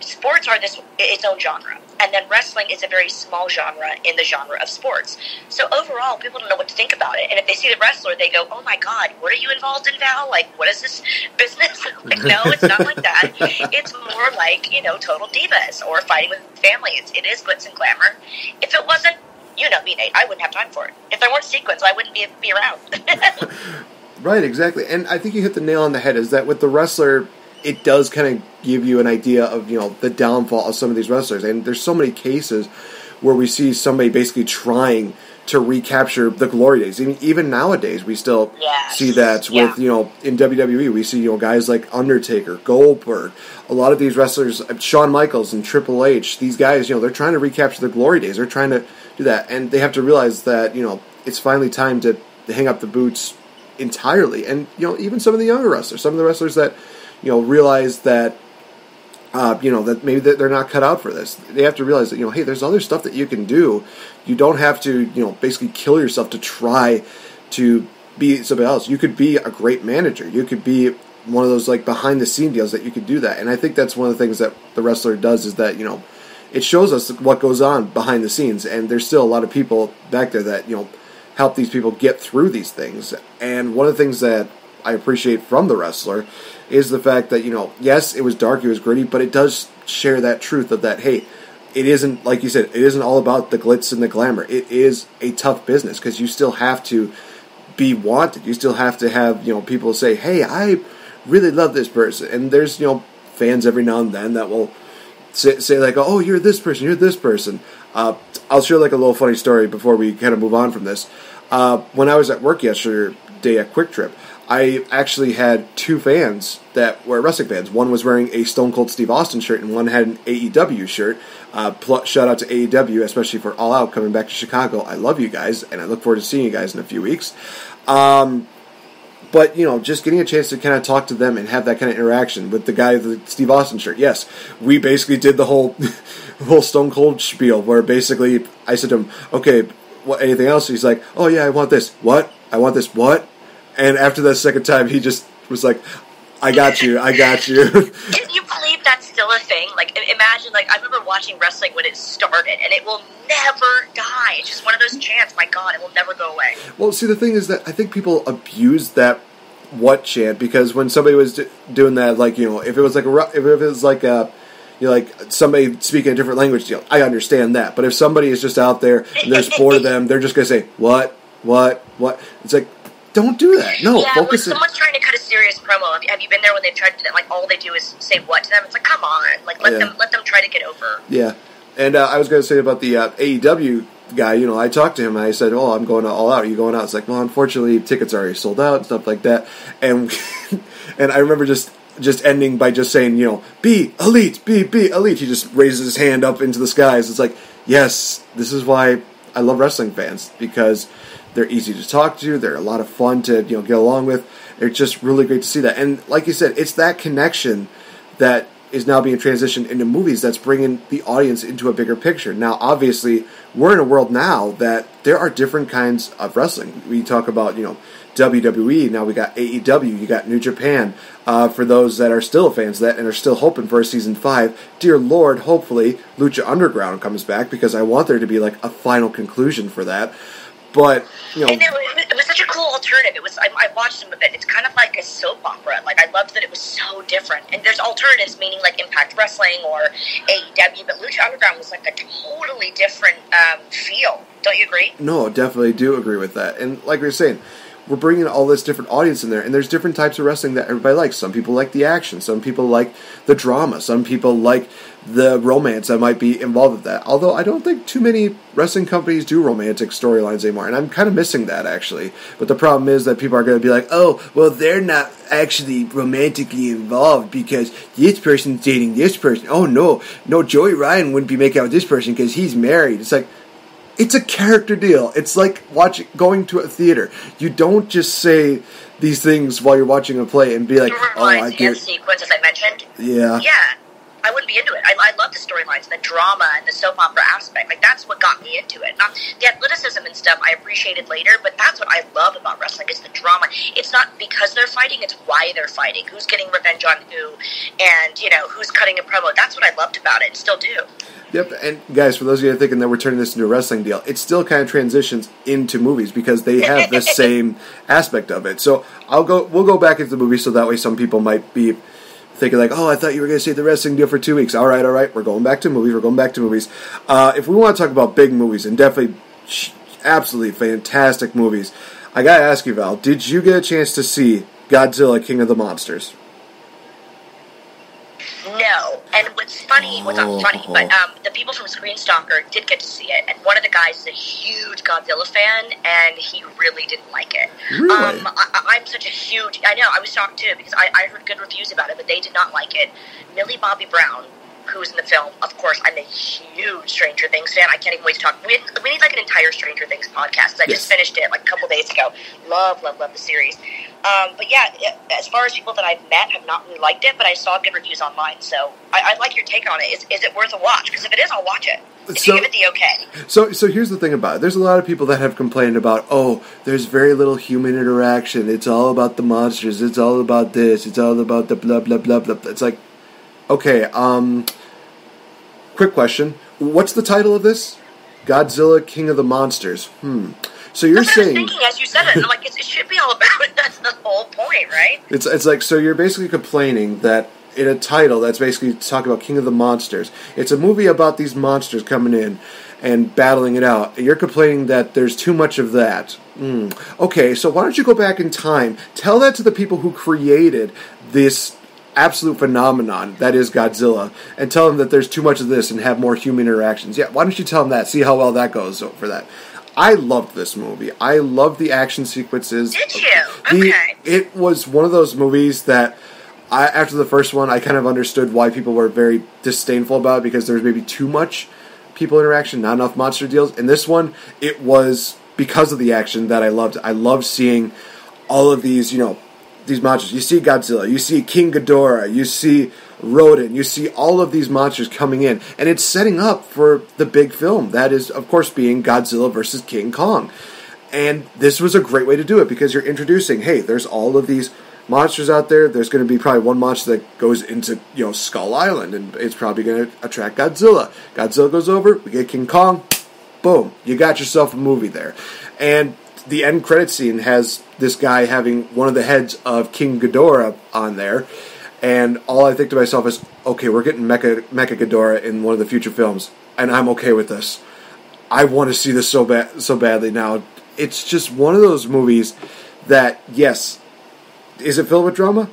sports are this its own genre, and then wrestling is a very small genre in the genre of sports. So overall, people don't know what to think about it, and if they see the wrestler, they go, "Oh my God, what are you involved in, Val? Like, what is this business?" Like, no, it's not like that. It's more like, you know, Total Divas or Fighting with Family. It's, it is glitz and glamour. If it wasn't, you know me, Nate, I wouldn't have time for it. If there weren't sequins, I wouldn't be, be around. Right, exactly, and I think you hit the nail on the head. Is that with the wrestler? It does kind of give you an idea of, you know, the downfall of some of these wrestlers. And there's so many cases where we see somebody basically trying to recapture the glory days. I mean, even nowadays, we still yes. see that yeah. with, you know, in W W E, we see, you know, guys like Undertaker, Goldberg, a lot of these wrestlers, Shawn Michaels and Triple H, these guys, you know, they're trying to recapture their glory days. They're trying to do that. And they have to realize that, you know, it's finally time to hang up the boots entirely. And, you know, even some of the younger wrestlers, some of the wrestlers that, you know, realize that, uh, you know, that maybe they're not cut out for this. They have to realize that, you know, hey, there's other stuff that you can do. You don't have to, you know, basically kill yourself to try to be somebody else. You could be a great manager. You could be one of those, like, behind-the-scene deals that you could do that. And I think that's one of the things that the wrestler does is that, you know, it shows us what goes on behind the scenes. And there's still a lot of people back there that, you know, help these people get through these things. And one of the things that I appreciate from the wrestler is the fact that, you know, yes, it was dark, it was gritty, but it does share that truth of that, hey, it isn't, like you said, it isn't all about the glitz and the glamour. It is a tough business because you still have to be wanted. You still have to have, you know, people say, hey, I really love this person. And there's, you know, fans every now and then that will say, say like, oh, you're this person, you're this person. Uh, I'll share like a little funny story before we kind of move on from this. Uh, when I was at work yesterday at Quick Trip, I actually had two fans that were wrestling fans. One was wearing a Stone Cold Steve Austin shirt, and one had an A E W shirt. Uh, pl- shout out to A E W, especially for All Out coming back to Chicago. I love you guys, and I look forward to seeing you guys in a few weeks. Um, but, you know, just getting a chance to kind of talk to them and have that kind of interaction with the guy with the Steve Austin shirt. Yes, we basically did the whole, whole Stone Cold spiel where basically I said to him, okay, what, anything else? He's like, oh, yeah, I want this. What? I want this. What? And after that second time, he just was like, I got you, I got you. Can you believe that's still a thing? Like, imagine, like, I remember watching wrestling when it started, and it will never die. It's just one of those chants, my God, it will never go away. Well, see, the thing is that I think people abuse that what chant, because when somebody was do- doing that, like, you know, if it was like a, if it was like a, you know, like somebody speaking a different language, you know, I understand that. But if somebody is just out there, and there's four of them, they're just going to say, what, what, what? It's like, don't do that. No, yeah, focus. When someone's trying to cut a serious promo, have you been there when they've tried to, like, all they do is say what to them? It's like, come on. Like, let yeah. them let them try to get over. Yeah. And uh, I was going to say about the uh, A E W guy, you know, I talked to him, and I said, oh, I'm going to All Out. Are you going out? It's like, well, unfortunately, tickets are already sold out and stuff like that. And and I remember just, just ending by just saying, you know, be elite, be, be elite. He just raises his hand up into the skies. It's like, yes, this is why I love wrestling fans, because they're easy to talk to. They're a lot of fun to, you know, get along with. They're just really great to see that. And like you said, it's that connection that is now being transitioned into movies that's bringing the audience into a bigger picture. Now, obviously, we're in a world now that there are different kinds of wrestling. We talk about, you know, W W E. Now we got A E W. You got New Japan. Uh, for those that are still fans of that and are still hoping for a season five, dear Lord, hopefully Lucha Underground comes back, because I want there to be like a final conclusion for that. But, you know, and it, was, it was such a cool alternative. It was I, I watched some of it. It's kind of like a soap opera. Like, I loved that it was so different. And there's alternatives, meaning like Impact Wrestling or A E W, but Lucha Underground was like a totally different um, feel. Don't you agree? No, definitely do agree with that. And like we were saying, we're bringing all this different audience in there, and there's different types of wrestling that everybody likes. Some people like the action, some people like the drama, some people like the romance that might be involved with that. Although I don't think too many wrestling companies do romantic storylines anymore, and I'm kind of missing that, actually. But the problem is that people are going to be like, oh, well, they're not actually romantically involved because this person's dating this person. Oh, no, no, Joey Ryan wouldn't be making out with this person because he's married. It's like, it's a character deal. It's like watching, going to a theater. You don't just say these things while you're watching a play and be like, oh, I get it. Sequence, as I mentioned. Yeah. Yeah. I wouldn't be into it. I, I love the storylines, the drama, and the soap opera aspect. Like, that's what got me into it. Not the athleticism and stuff I appreciated later, but that's what I love about wrestling. It's the drama. It's not because they're fighting, it's why they're fighting. Who's getting revenge on who, and, you know, who's cutting a promo. That's what I loved about it, and still do. Yep, and guys, for those of you that are thinking that we're turning this into a wrestling deal, it still kind of transitions into movies because they have the same aspect of it. So I'll go. We'll go back into the movie so that way some people might be thinking like, oh, I thought you were going to say the wrestling deal for two weeks. All right, all right, we're going back to movies. We're going back to movies. Uh, if we want to talk about big movies and definitely absolutely fantastic movies, I got to ask you, Val, did you get a chance to see Godzilla King of the Monsters? No. And what's funny, what's not funny, but um, the people from Screen Stalker did get to see it, and one of the guys is a huge Godzilla fan, and he really didn't like it. Really? Um, I, I'm such a huge, I know, I was shocked too, because I, I heard good reviews about it, but they did not like it. Millie Bobby Brown, who was in the film, of course, I'm a huge Stranger Things fan. I can't even wait to talk. We, we need like an entire Stranger Things podcast. I yes. just finished it like a couple days ago. Love, love, love the series. Um, but yeah, as far as people that I've met have not really liked it, but I saw good reviews online, so I, I like your take on it. Is, is it worth a watch? Because if it is, I'll watch it. If so, you give it the okay. So, so here's the thing about it. There's a lot of people that have complained about, oh, there's very little human interaction. It's all about the monsters. It's all about this. It's all about the blah, blah, blah, blah. It's like, okay, um, quick question. What's the title of this? Godzilla, King of the Monsters. Hmm. So you're That's saying... I was thinking as you said it, and I'm like, it should be all about it. That's the whole point, right? It's it's like, so you're basically complaining that in a title that's basically talking about King of the Monsters, it's a movie about these monsters coming in and battling it out. You're complaining that there's too much of that. Mm. Okay, so why don't you go back in time, tell that to the people who created this absolute phenomenon that is Godzilla, and tell them that there's too much of this and have more human interactions. Yeah, why don't you tell them that? See how well that goes for that. I loved this movie. I loved the action sequences. Did you? The, okay. It was one of those movies that, I, after the first one, I kind of understood why people were very disdainful about it, because there was maybe too much people interaction, not enough monster deals. In this one, it was because of the action that I loved. I loved seeing all of these, you know, these monsters. You see Godzilla, you see King Ghidorah, you see Rodan, you see all of these monsters coming in, and it's setting up for the big film that is, of course, being Godzilla versus King Kong. And this was a great way to do it, because you're introducing, hey, there's all of these monsters out there. There's going to be probably one monster that goes into, you know, Skull Island, and it's probably going to attract Godzilla. Godzilla goes over, we get King Kong, boom, you got yourself a movie there. And the end credit scene has this guy having one of the heads of King Ghidorah on there. And all I think to myself is, okay, we're getting Mecha, Mecha Ghidorah in one of the future films, and I'm okay with this. I want to see this so bad, so badly now. It's just one of those movies that, yes, is it filled with drama?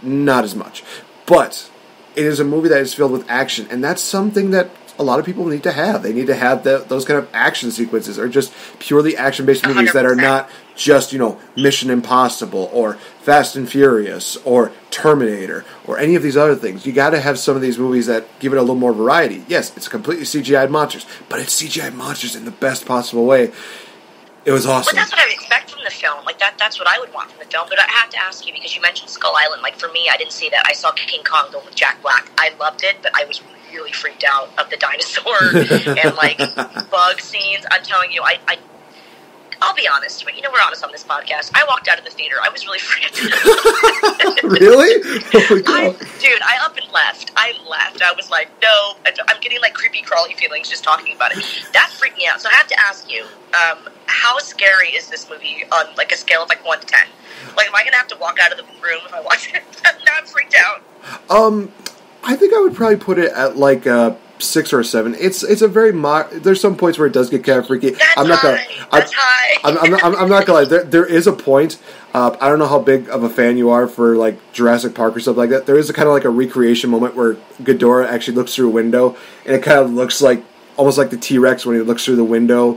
Not as much. But it is a movie that is filled with action, and that's something that a lot of people need to have. They need to have the, those kind of action sequences, or just purely action-based movies one hundred percent that are not just, you know, Mission Impossible or Fast and Furious or Terminator or any of these other things. You got to have some of these movies that give it a little more variety. Yes, it's completely C G I monsters, but it's C G I monsters in the best possible way. It was awesome. But that's what I would expect from the film. Like, that, that's what I would want from the film. But I have to ask you, because you mentioned Skull Island. Like, for me, I didn't see that. I saw King Kong, the one with Jack Black. I loved it, but I was really freaked out of the dinosaur and, like, bug scenes. I'm telling you, I... I I'll be honest, but you know we're honest on this podcast. I walked out of the theater. I was really freaked out. Really? Oh, I, dude, I up and left. I left. I was like, no. I'm getting like creepy crawly feelings just talking about it. That freaked me out. So I have to ask you, um, how scary is this movie on like a scale of like one to ten? Like, am I going to have to walk out of the room if I watch it? I'm not freaked out. Um, I think I would probably put it at like a six or seven. It's it's a very mo there's some points where it does get kind of freaky. That's I'm not gonna, high. I, That's high. I'm, I'm, not, I'm, I'm not gonna lie. There there is a point. Uh, I don't know how big of a fan you are for like Jurassic Park or stuff like that. There is a kind of like a recreation moment where Ghidorah actually looks through a window, and it kind of looks like almost like the T Rex when he looks through the window.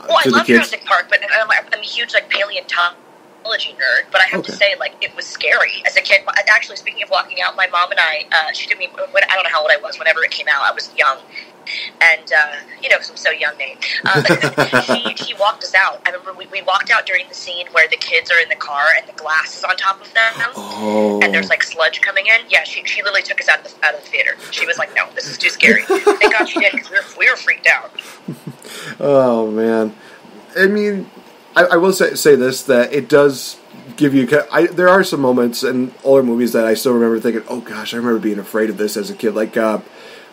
Uh, well, I love kids. Jurassic Park, but I'm, I'm a huge like paleontologist. Nerd, but I have okay. to say, like, it was scary as a kid. Actually, speaking of walking out, my mom and I, uh, she took me, when, I don't know how old I was, whenever it came out, I was young, and, uh, you know, because I'm so young, Nate, uh, she, she walked us out. I remember we, we walked out during the scene where the kids are in the car, and the glass is on top of them, oh. and there's, like, sludge coming in. Yeah, she, she literally took us out of, the, out of the theater. She was like, no, this is too scary. Thank God she did, because we were, we were freaked out. Oh, man. I mean... I, I will say, say this, that it does give you... I, there are some moments in older movies that I still remember thinking, oh gosh, I remember being afraid of this as a kid. Like, uh,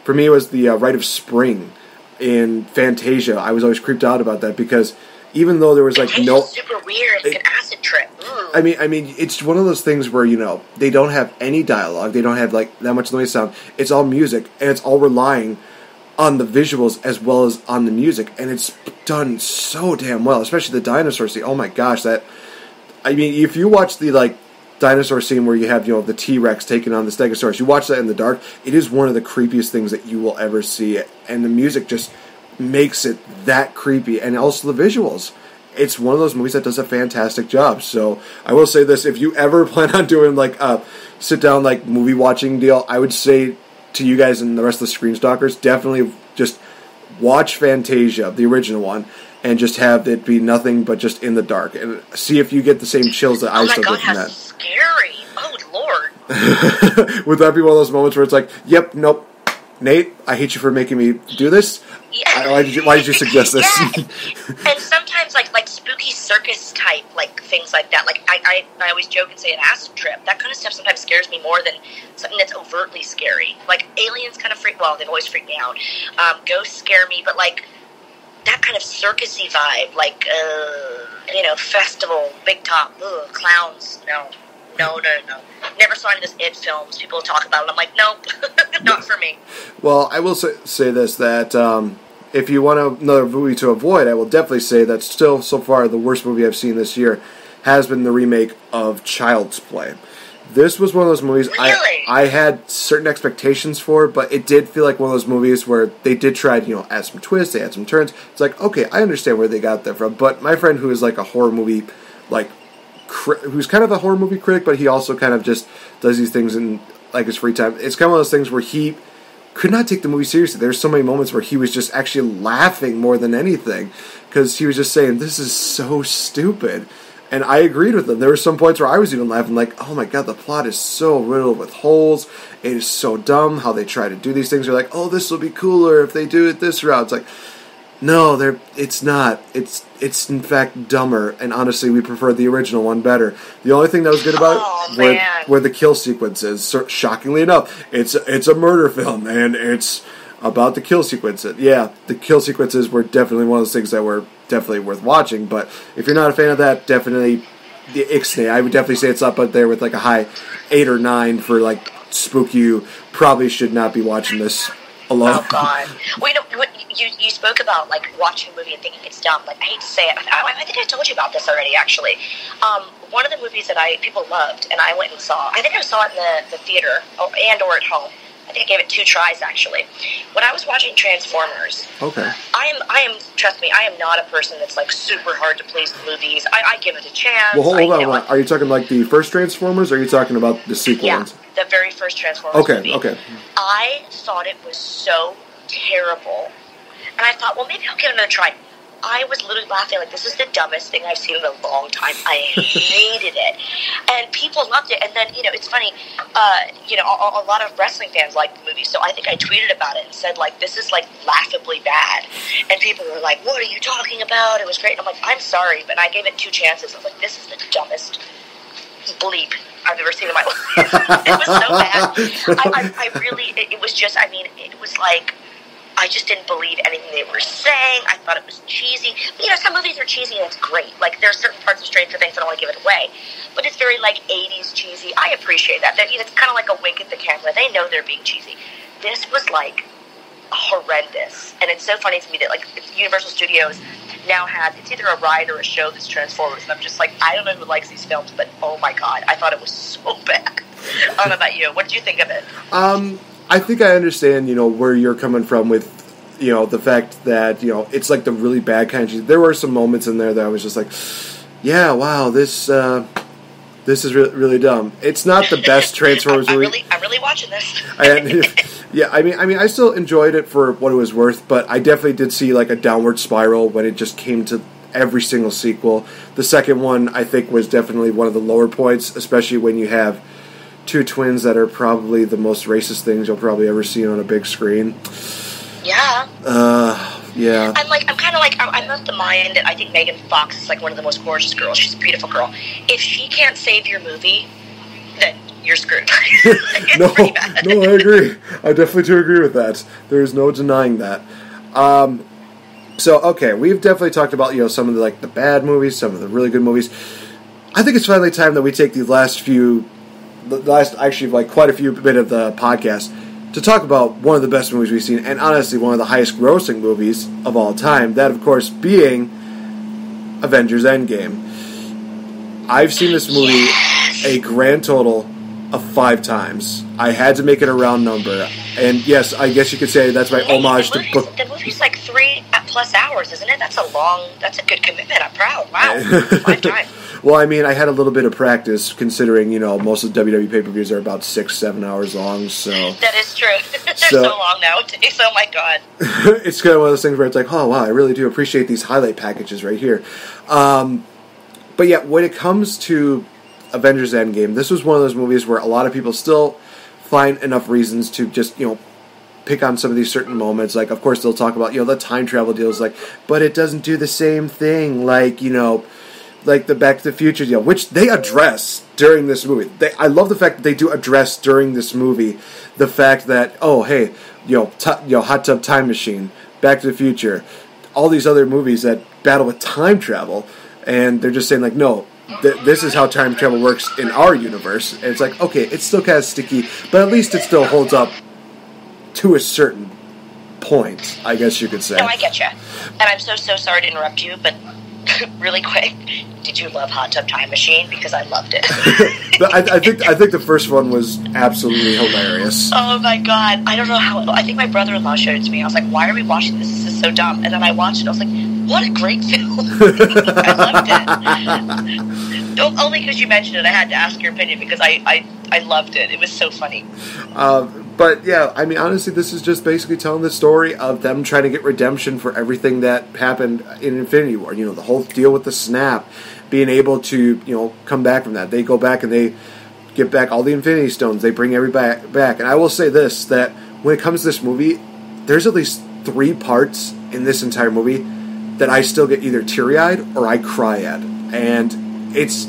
for me, it was the uh, Rite of Spring in Fantasia. I was always creeped out about that because even though there was like Fantasia's no... super weird. It's it, like an acid trip. Mm. I mean, I mean, it's one of those things where, you know, they don't have any dialogue. They don't have like that much noise sound. It's all music, and it's all relying on the visuals as well as on the music, and it's done so damn well, especially the dinosaur scene. Oh my gosh, that, I mean, if you watch the, like, dinosaur scene where you have, you know, the T-Rex taking on the Stegosaurus, you watch that in the dark, it is one of the creepiest things that you will ever see, and the music just makes it that creepy, and also the visuals. It's one of those movies that does a fantastic job, so I will say this, if you ever plan on doing, like, a sit-down, like, movie-watching deal, I would say... to you guys and the rest of the Screen Stalkers, definitely just watch Fantasia, the original one, and just have it be nothing but just in the dark, and see if you get the same chills that I still get from that. Oh my god, how scary! Oh lord! Would that be one of those moments where it's like, yep, nope, Nate, I hate you for making me do this. Yeah. Why did you, why did you suggest this? Yeah. And sometimes, like like spooky circus type, like things like that. Like I, I, I always joke and say an acid trip. That kind of stuff sometimes scares me more than something that's overtly scary. Like aliens kind of freak. Well, they've always freaked me out. Um, ghosts scare me, but like that kind of circusy vibe, like uh, you know, festival, big top, ugh, clowns, no. No, no, no. Never saw any of those It films. People talk about it. I'm like, nope, not for me. Well, I will say, say this, that um, if you want another movie to avoid, I will definitely say that still, so far, the worst movie I've seen this year has been the remake of Child's Play. This was one of those movies really? I, I had certain expectations for, but it did feel like one of those movies where they did try to, you know, add some twists, they had some turns. It's like, okay, I understand where they got that from, but my friend who is like a horror movie, like, who's kind of a horror movie critic, but he also kind of just does these things in like his free time. It's kind of one of those things where he could not take the movie seriously. There's so many moments where he was just actually laughing more than anything because he was just saying, this is so stupid. And I agreed with him. There were some points where I was even laughing like, oh my god, the plot is so riddled with holes. It is so dumb how they try to do these things. They're like, oh, this will be cooler if they do it this route. It's like... no, they're, it's not. It's it's in fact dumber, and honestly, we prefer the original one better. The only thing that was good about oh, it were, were the kill sequences. So, shockingly enough, it's it's a murder film, and it's about the kill sequences. Yeah, the kill sequences were definitely one of those things that were definitely worth watching. But if you're not a fan of that, definitely the Ixnay. I would definitely say it's up up there with like a high eight or nine for like spook. You probably should not be watching this. Oh god! Well, you know, you you spoke about like watching a movie and thinking it's dumb. Like I hate to say it, I, I think I told you about this already. Actually, um, one of the movies that I people loved and I went and saw. I think I saw it in the, the theater or, and or at home. I think I gave it two tries actually. When I was watching Transformers, okay, I am I am trust me, I am not a person that's like super hard to please in movies. I, I give it a chance. Well, hold, hold I, on, you know, on. Are you talking like the first Transformers, or are you talking about the sequel? Yeah. Ones? The very first Transformers okay, movie. Okay. I thought it was so terrible. And I thought, well, maybe I'll give it another try. I was literally laughing like, this is the dumbest thing I've seen in a long time. I hated it. And people loved it. And then, you know, it's funny, uh, you know, a, a lot of wrestling fans liked the movie. So I think I tweeted about it and said, like, this is, like, laughably bad. And people were like, what are you talking about? It was great. And I'm like, I'm sorry, but I gave it two chances. I was like, this is the dumbest bleep I've ever seen in my life. It was so bad. I, I, I really, it, it was just, I mean, it was like, I just didn't believe anything they were saying. I thought it was cheesy. But, you know, some movies are cheesy and it's great. Like, there are certain parts of Stranger Things that I don't want to give it away. But it's very, like, eighties cheesy. I appreciate that. That, you know, it's kind of like a wink at the camera. They know they're being cheesy. This was like horrendous. And it's so funny to me that, like, Universal Studios now has, it's either a ride or a show that's Transformers, and I'm just like, I don't know who likes these films, but oh my god, I thought it was so bad. I don't know about you. What did you think of it? Um, I think I understand, you know, where you're coming from with, you know, the fact that, you know, it's like the really bad kind of... There were some moments in there that I was just like, yeah, wow, this... Uh, This is really, really dumb. It's not the best Transformers movie. I'm really, I'm really watching this. I, yeah, I mean, I mean, I still enjoyed it for what it was worth, but I definitely did see like a downward spiral when it just came to every single sequel. The second one, I think, was definitely one of the lower points, especially when you have two twins that are probably the most racist things you'll probably ever see on a big screen. Yeah. Uh... Yeah, I'm like I'm kind of like I'm of the mind that I think Megan Fox is like one of the most gorgeous girls. She's a beautiful girl. If she can't save your movie, then you're screwed. no, no, I agree. I definitely do agree with that. There is no denying that. Um, so okay, we've definitely talked about, you know, some of the, like, the bad movies, some of the really good movies. I think it's finally time that we take the last few, the last actually like quite a few bit of the podcast, to talk about one of the best movies we've seen, and honestly one of the highest grossing movies of all time, that of course being Avengers Endgame. I've seen this movie yes. a grand total of five times. I had to make it a round number, and yes, I guess you could say that's my hey, homage to book. The movie's like three plus hours, isn't it? That's a long, that's a good commitment. I'm proud. Wow. Five times. Well, I mean, I had a little bit of practice, considering, you know, most of the W W E pay-per-views are about six, seven hours long, so... That is true. They're so, so long nowadays, oh my god. It's kind of one of those things where it's like, oh wow, I really do appreciate these highlight packages right here. Um, but yeah, when it comes to Avengers Endgame, this was one of those movies where a lot of people still find enough reasons to just, you know, pick on some of these certain moments. Like, of course, they'll talk about, you know, the time travel deals, like, but it doesn't do the same thing, like, you know... like the Back to the Future deal, which they address during this movie. They, I love the fact that they do address during this movie the fact that, oh, hey, you know, t you know, Hot Tub Time Machine, Back to the Future, all these other movies that battle with time travel, and they're just saying, like, no, th this is how time travel works in our universe. And it's like, okay, it's still kind of sticky, but at least it still holds up to a certain point, I guess you could say. No, I get you. And I'm so, so sorry to interrupt you, but... really quick, did you love Hot Tub Time Machine? Because I loved it. I, I think I think the first one was absolutely hilarious. Oh my god! I don't know how. I think my brother-in-law showed it to me. I was like, "Why are we watching this? This is so dumb." And then I watched it. I was like, "What a great film!" I loved it. Don't, only because you mentioned it, I had to ask your opinion because I I, I loved it. It was so funny. Uh, but yeah, I mean, honestly, this is just basically telling the story of them trying to get redemption for everything that happened in Infinity War. You know, the whole deal with the snap, being able to, you know, come back from that. They go back and they get back all the Infinity Stones. They bring everybody back. And I will say this, that when it comes to this movie, there's at least three parts in this entire movie that I still get either teary-eyed or I cry at. And it's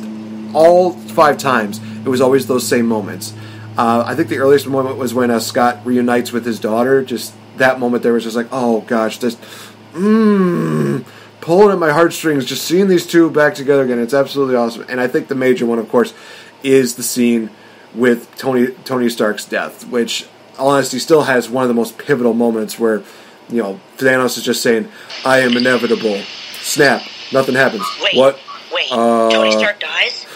all five times. It was always those same moments. Uh, I think the earliest moment was when uh, Scott reunites with his daughter. Just that moment there was just like, oh gosh, this, mmm, pulling at my heartstrings, just seeing these two back together again. It's absolutely awesome. And I think the major one, of course, is the scene with Tony Tony Stark's death, which, honestly, still has one of the most pivotal moments where, you know, Thanos is just saying, I am inevitable. Snap. Nothing happens. Wait, what? Wait, uh, Tony Stark dies?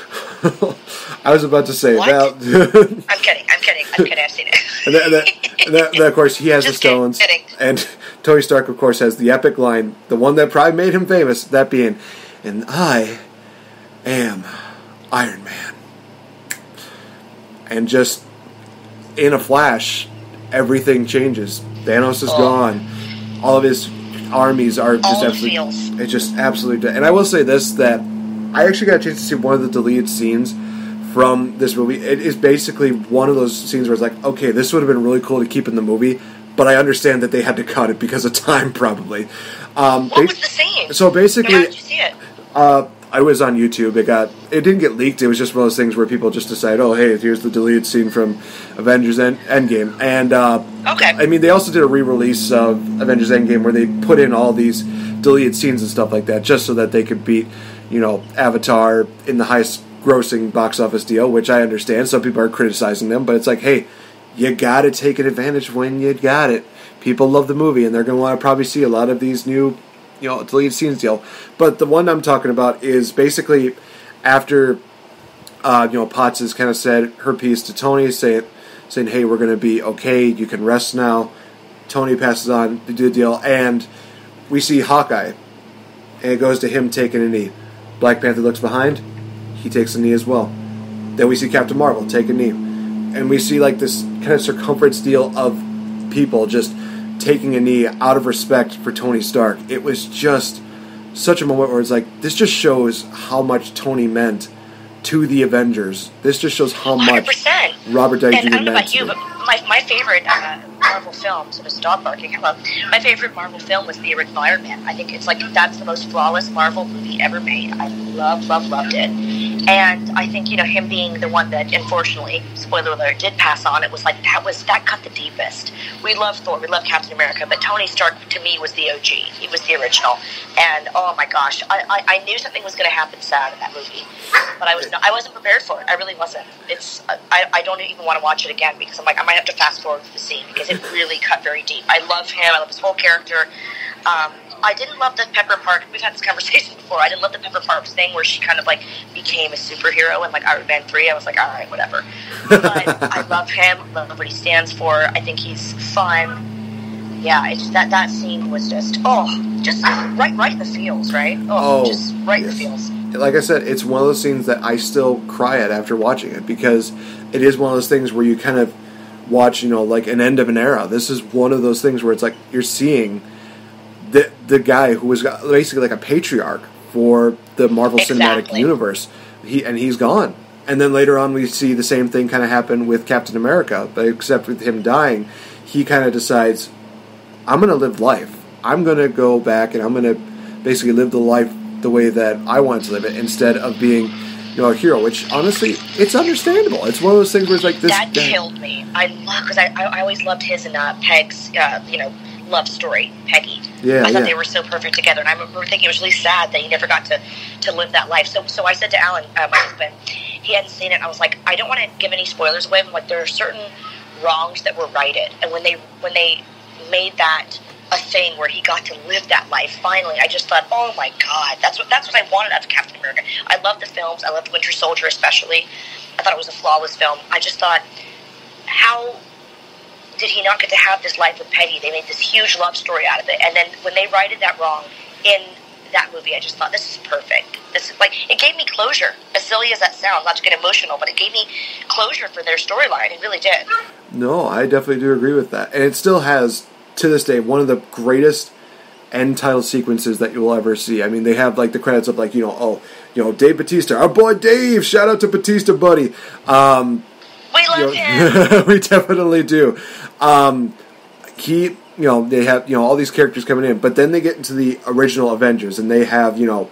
I was about to say what? that. I'm kidding. I'm kidding. I'm kidding. I've seen it. and that, and that, and that, and of course, he has Just the stones, kidding. And Tony Stark, of course, has the epic line, the one that probably made him famous. That being, "And I am Iron Man." And just in a flash, everything changes. Thanos is oh. gone. All of his armies are just All absolutely. Feels. It's just absolutely. And I will say this: that I actually got a chance to see one of the deleted scenes from this movie. It is basically one of those scenes where it's like, okay, this would have been really cool to keep in the movie, but I understand that they had to cut it because of time, probably. Um, what was the scene? So basically, how did you see it? Uh, I was on YouTube. It got, it didn't get leaked. It was just one of those things where people just decide, oh, hey, here's the deleted scene from Avengers End Endgame. And uh, okay, I mean, they also did a re-release of Avengers Endgame where they put in all these deleted scenes and stuff like that, just so that they could beat, you know, Avatar in the highest grossing box office deal, which I understand. Some people are criticizing them, but it's like, hey, you gotta take advantage when you got it. people love the movie, and they're going to want to probably see a lot of these new, you know, deleted scenes deal. But the one I'm talking about is basically after, uh, you know, Potts has kind of said her piece to Tony, say, saying, hey, we're going to be okay, you can rest now. Tony passes on, they do the deal, and we see Hawkeye. And it goes to him taking a knee. Black Panther looks behind, he takes a knee as well. Then we see Captain Marvel take a knee. And we see like this kind of circumference deal of people just taking a knee out of respect for Tony Stark. It was just such a moment where it's like, this just shows how much Tony meant to the Avengers. This just shows how much one hundred percent. Robert Downey Junior meant. And I don't know about you, but my, my favorite uh, Marvel film, so to stop barking, hello, my favorite Marvel film was the original Iron Man. I think it's like, that's the most flawless Marvel movie ever made. I love, love, loved it. And I think, you know, him being the one that, unfortunately, spoiler alert, did pass on, it was like, that was, that cut the deepest. We love Thor, we love Captain America, but Tony Stark, to me, was the O G. He was the original. And, oh my gosh, I, I, I knew something was going to happen sad in that movie. But I, was not, I wasn't prepared for it. I really wasn't. It's I, I don't even want to watch it again, because I'm like, I might have to fast forward to the scene, because it really cut very deep. I love him, I love his whole character. Um... I didn't love the Pepper Park, we've had this conversation before, I didn't love the Pepper Parks thing where she kind of like became a superhero in like Iron Man three, I was like, alright, whatever. But I love him, love what he stands for, I think he's fun. Yeah, it's, that, that scene was just, oh, just right right in the feels, right? Oh, oh just right yes. in the feels. Like I said, it's one of those scenes that I still cry at after watching it, because it is one of those things where you kind of watch, you know, like an end of an era. This is one of those things where it's like, you're seeing The, the guy who was basically like a patriarch for the Marvel Cinematic exactly. Universe, he and he's gone. And then later on we see the same thing kind of happen with Captain America, but except with him dying, he kind of decides, I'm going to live life. I'm going to go back and I'm going to basically live the life the way that I want to live it, instead of being, you know, a hero, which honestly, it's understandable. It's one of those things where it's like this. That guy killed me. I love, because I, I always loved his and uh, Peg's, uh, you know, love story, Peggy. Yeah, I thought yeah. they were so perfect together, and I remember thinking it was really sad that he never got to, to live that life. So so I said to Alan, uh, my husband, he hadn't seen it, I was like, I don't want to give any spoilers away, but like, there are certain wrongs that were righted, and when they when they made that a thing where he got to live that life, finally, I just thought, oh my god, that's what that's what I wanted out of Captain America. I loved the films, I loved Winter Soldier especially, I thought it was a flawless film. I just thought, how did he not get to have this life with Peggy? They made this huge love story out of it, and then when they righted that wrong in that movie, I just thought, this is perfect. This is like, it gave me closure. As silly as that sounds, not to get emotional, but it gave me closure for their storyline. It really did. No, I definitely do agree with that, and it still has to this day one of the greatest end title sequences that you'll ever see. I mean, they have like the credits of like, you know, oh, you know, Dave Bautista, our boy Dave. Shout out to Bautista, buddy. Um, we love you know, him. We definitely do. Um, he, you know, they have, you know, all these characters coming in, but then they get into the original Avengers, and they have, you know,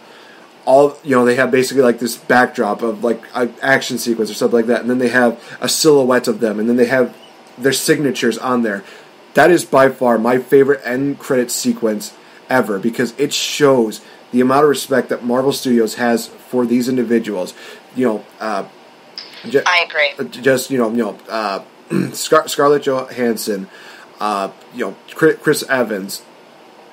all, you know, they have basically like this backdrop of like an action sequence or something like that, and then they have a silhouette of them, and then they have their signatures on there. That is by far my favorite end credit sequence ever, because it shows the amount of respect that Marvel Studios has for these individuals. You know, uh, ju- I agree. Just, you know, you know, uh, Scar- Scarlett Johansson, uh, you know, Chris Evans,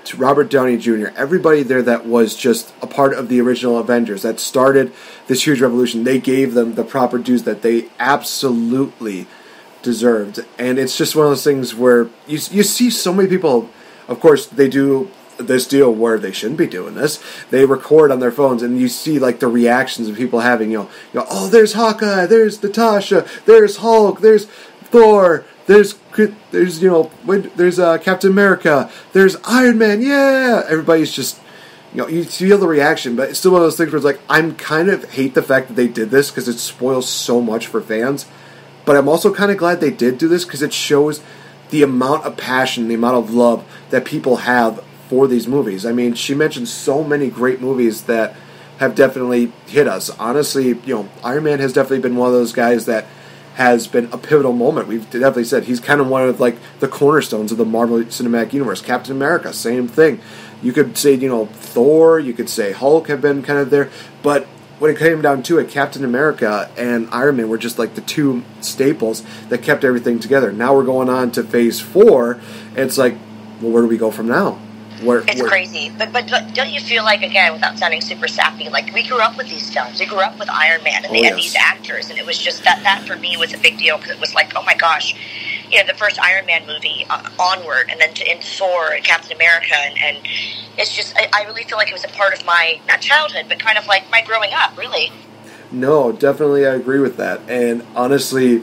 to Robert Downey Junior, everybody there that was just a part of the original Avengers that started this huge revolution, they gave them the proper dues that they absolutely deserved. And it's just one of those things where you you see so many people, of course, they do this deal where they shouldn't be doing this. They record on their phones, and you see like the reactions of people having, you know, you know, oh, there's Hawkeye, there's Natasha, there's Hulk, there's Thor, there's, there's you know, there's uh, Captain America, there's Iron Man, yeah! Everybody's just, you know, you feel the reaction, but it's still one of those things where it's like, I'm kind of hate the fact that they did this, because it spoils so much for fans, but I'm also kind of glad they did do this, because it shows the amount of passion, the amount of love that people have for these movies. I mean, she mentioned so many great movies that have definitely hit us. Honestly, you know, Iron Man has definitely been one of those guys that has been a pivotal moment. We've definitely said he's kind of one of like the cornerstones of the Marvel Cinematic Universe. Captain America, same thing. You could say, you know, Thor, you could say Hulk have been kind of there, but when it came down to it, Captain America and Iron Man were just like the two staples that kept everything together. Now we're going on to phase four, and it's like, well, where do we go from now? Where, it's where? Crazy. But, but but don't you feel like, again, without sounding super sappy, like we grew up with these films. We grew up with Iron Man and, oh, the, yes. and these actors, and it was just that, that for me was a big deal because it was like, oh my gosh, you know, the first Iron Man movie uh, onward, and then to, in four, Captain America, and, and it's just, I, I really feel like it was a part of my, not childhood, but kind of like my growing up, really. No, definitely I agree with that, and honestly...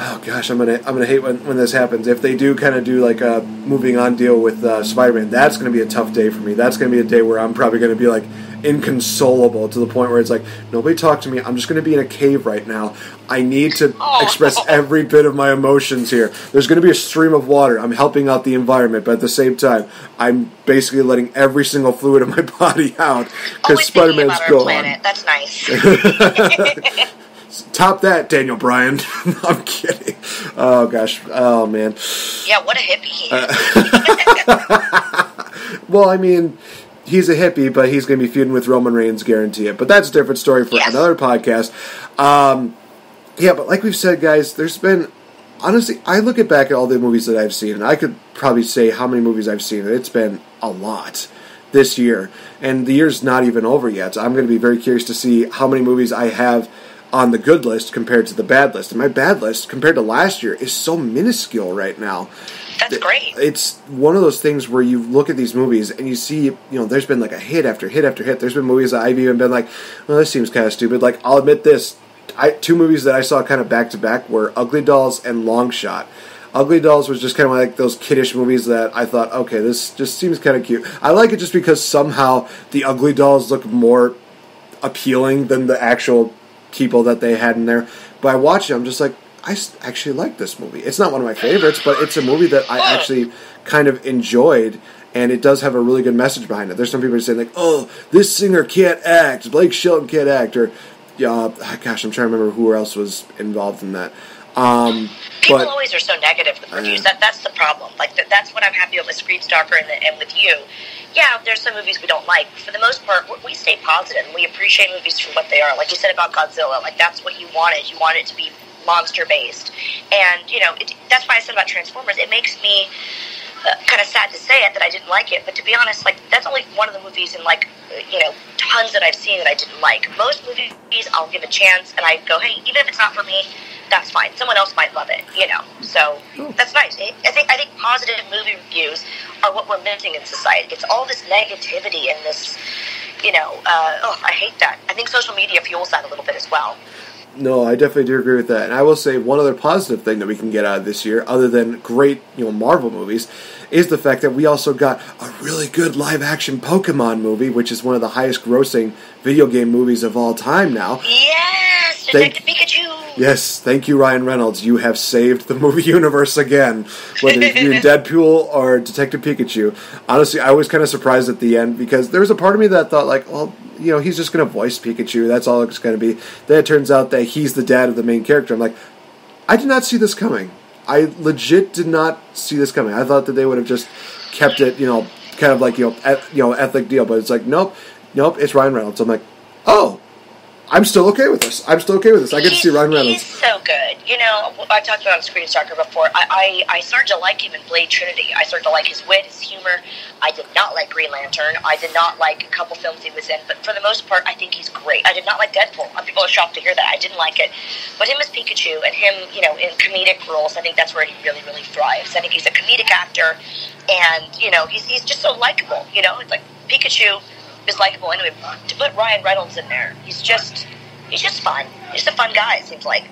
Oh gosh, I'm gonna I'm gonna hate when when this happens. If they do kind of do like a moving on deal with uh, Spider-Man, that's gonna be a tough day for me. That's gonna be a day where I'm probably gonna be like inconsolable to the point where it's like nobody talk to me. I'm just gonna be in a cave right now. I need to oh. express every bit of my emotions here. There's gonna be a stream of water. I'm helping out the environment, but at the same time, I'm basically letting every single fluid of my body out because Spider-Man's gone. That's nice. Top that, Daniel Bryan. No, I'm kidding. Oh, gosh. Oh, man. Yeah, what a hippie he is. Uh, well, I mean, he's a hippie, but he's going to be feuding with Roman Reigns, guarantee it. But that's a different story for yes. another podcast. Um, yeah, but like we've said, guys, there's been... Honestly, I look at back at all the movies that I've seen, and I could probably say how many movies I've seen. It's been a lot this year. And the year's not even over yet. So I'm going to be very curious to see how many movies I have... on the good list compared to the bad list. And my bad list, compared to last year, is so minuscule right now. That's great. It's one of those things where you look at these movies and you see, you know, there's been like a hit after hit after hit. There's been movies that I've even been like, well, this seems kind of stupid. Like, I'll admit this, I, two movies that I saw kind of back-to-back were Ugly Dolls and Long Shot. Ugly Dolls was just kind of like those kiddish movies that I thought, okay, this just seems kind of cute. I like it just because somehow the Ugly Dolls look more appealing than the actual people that they had in there. But I watched it, I'm just like, I actually like this movie. It's not one of my favorites, but it's a movie that I actually kind of enjoyed, and it does have a really good message behind it. There's some people who are saying like, oh, this singer can't act, Blake Shelton can't act, or uh, gosh, I'm trying to remember who else was involved in that. Um, People but, always are so negative with reviews. Uh, that That's the problem. Like that, That's what I'm happy with Screen Stalker and, and with you. Yeah, there's some movies we don't like. For the most part, we stay positive, and we appreciate movies for what they are. Like you said about Godzilla, like that's what you wanted. You wanted it to be monster-based. And, you know, it, that's why I said about Transformers. It makes me uh, kind of sad to say it that I didn't like it. But to be honest, like that's only one of the movies in, like, you know, tons that I've seen that I didn't like. Most movies, I'll give a chance, and I go, hey, even if it's not for me, that's fine. Someone else might love it, you know. So that's nice. I think I think positive movie reviews are what we're missing in society. It's all this negativity and this, you know, uh, oh, I hate that. I think social media fuels that a little bit as well. No, I definitely do agree with that. And I will say one other positive thing that we can get out of this year, other than great, you know, Marvel movies, is the fact that we also got a really good live-action Pokemon movie, which is one of the highest-grossing video game movies of all time now. Yes! Detective Pikachu! Yes, thank you, Ryan Reynolds. You have saved the movie universe again, whether you're Deadpool or Detective Pikachu. Honestly, I was kind of surprised at the end, because there was a part of me that thought, like, well... you know, he's just going to voice Pikachu. That's all it's going to be. Then it turns out that he's the dad of the main character. I'm like, I did not see this coming. I legit did not see this coming. I thought that they would have just kept it, you know, kind of like, you know, eth- you know, ethnic deal. But it's like, nope, nope, it's Ryan Reynolds. I'm like, oh, I'm still okay with this. I'm still okay with this. I get he's, to see Ryan Reynolds. He's so good. You know, I talked about Screen Stalker before. I, I, I started to like him in Blade Trinity. I started to like his wit, his humor. I did not like Green Lantern. I did not like a couple films he was in. But for the most part, I think he's great. I did not like Deadpool. People are shocked to hear that. I didn't like it. But him as Pikachu and him, you know, in comedic roles, I think that's where he really, really thrives. I think he's a comedic actor. And, you know, he's, he's just so likable. You know, it's like Pikachu... is likable anyway. To put Ryan Reynolds in there, he's just he's just fun. He's just a fun guy, it seems like.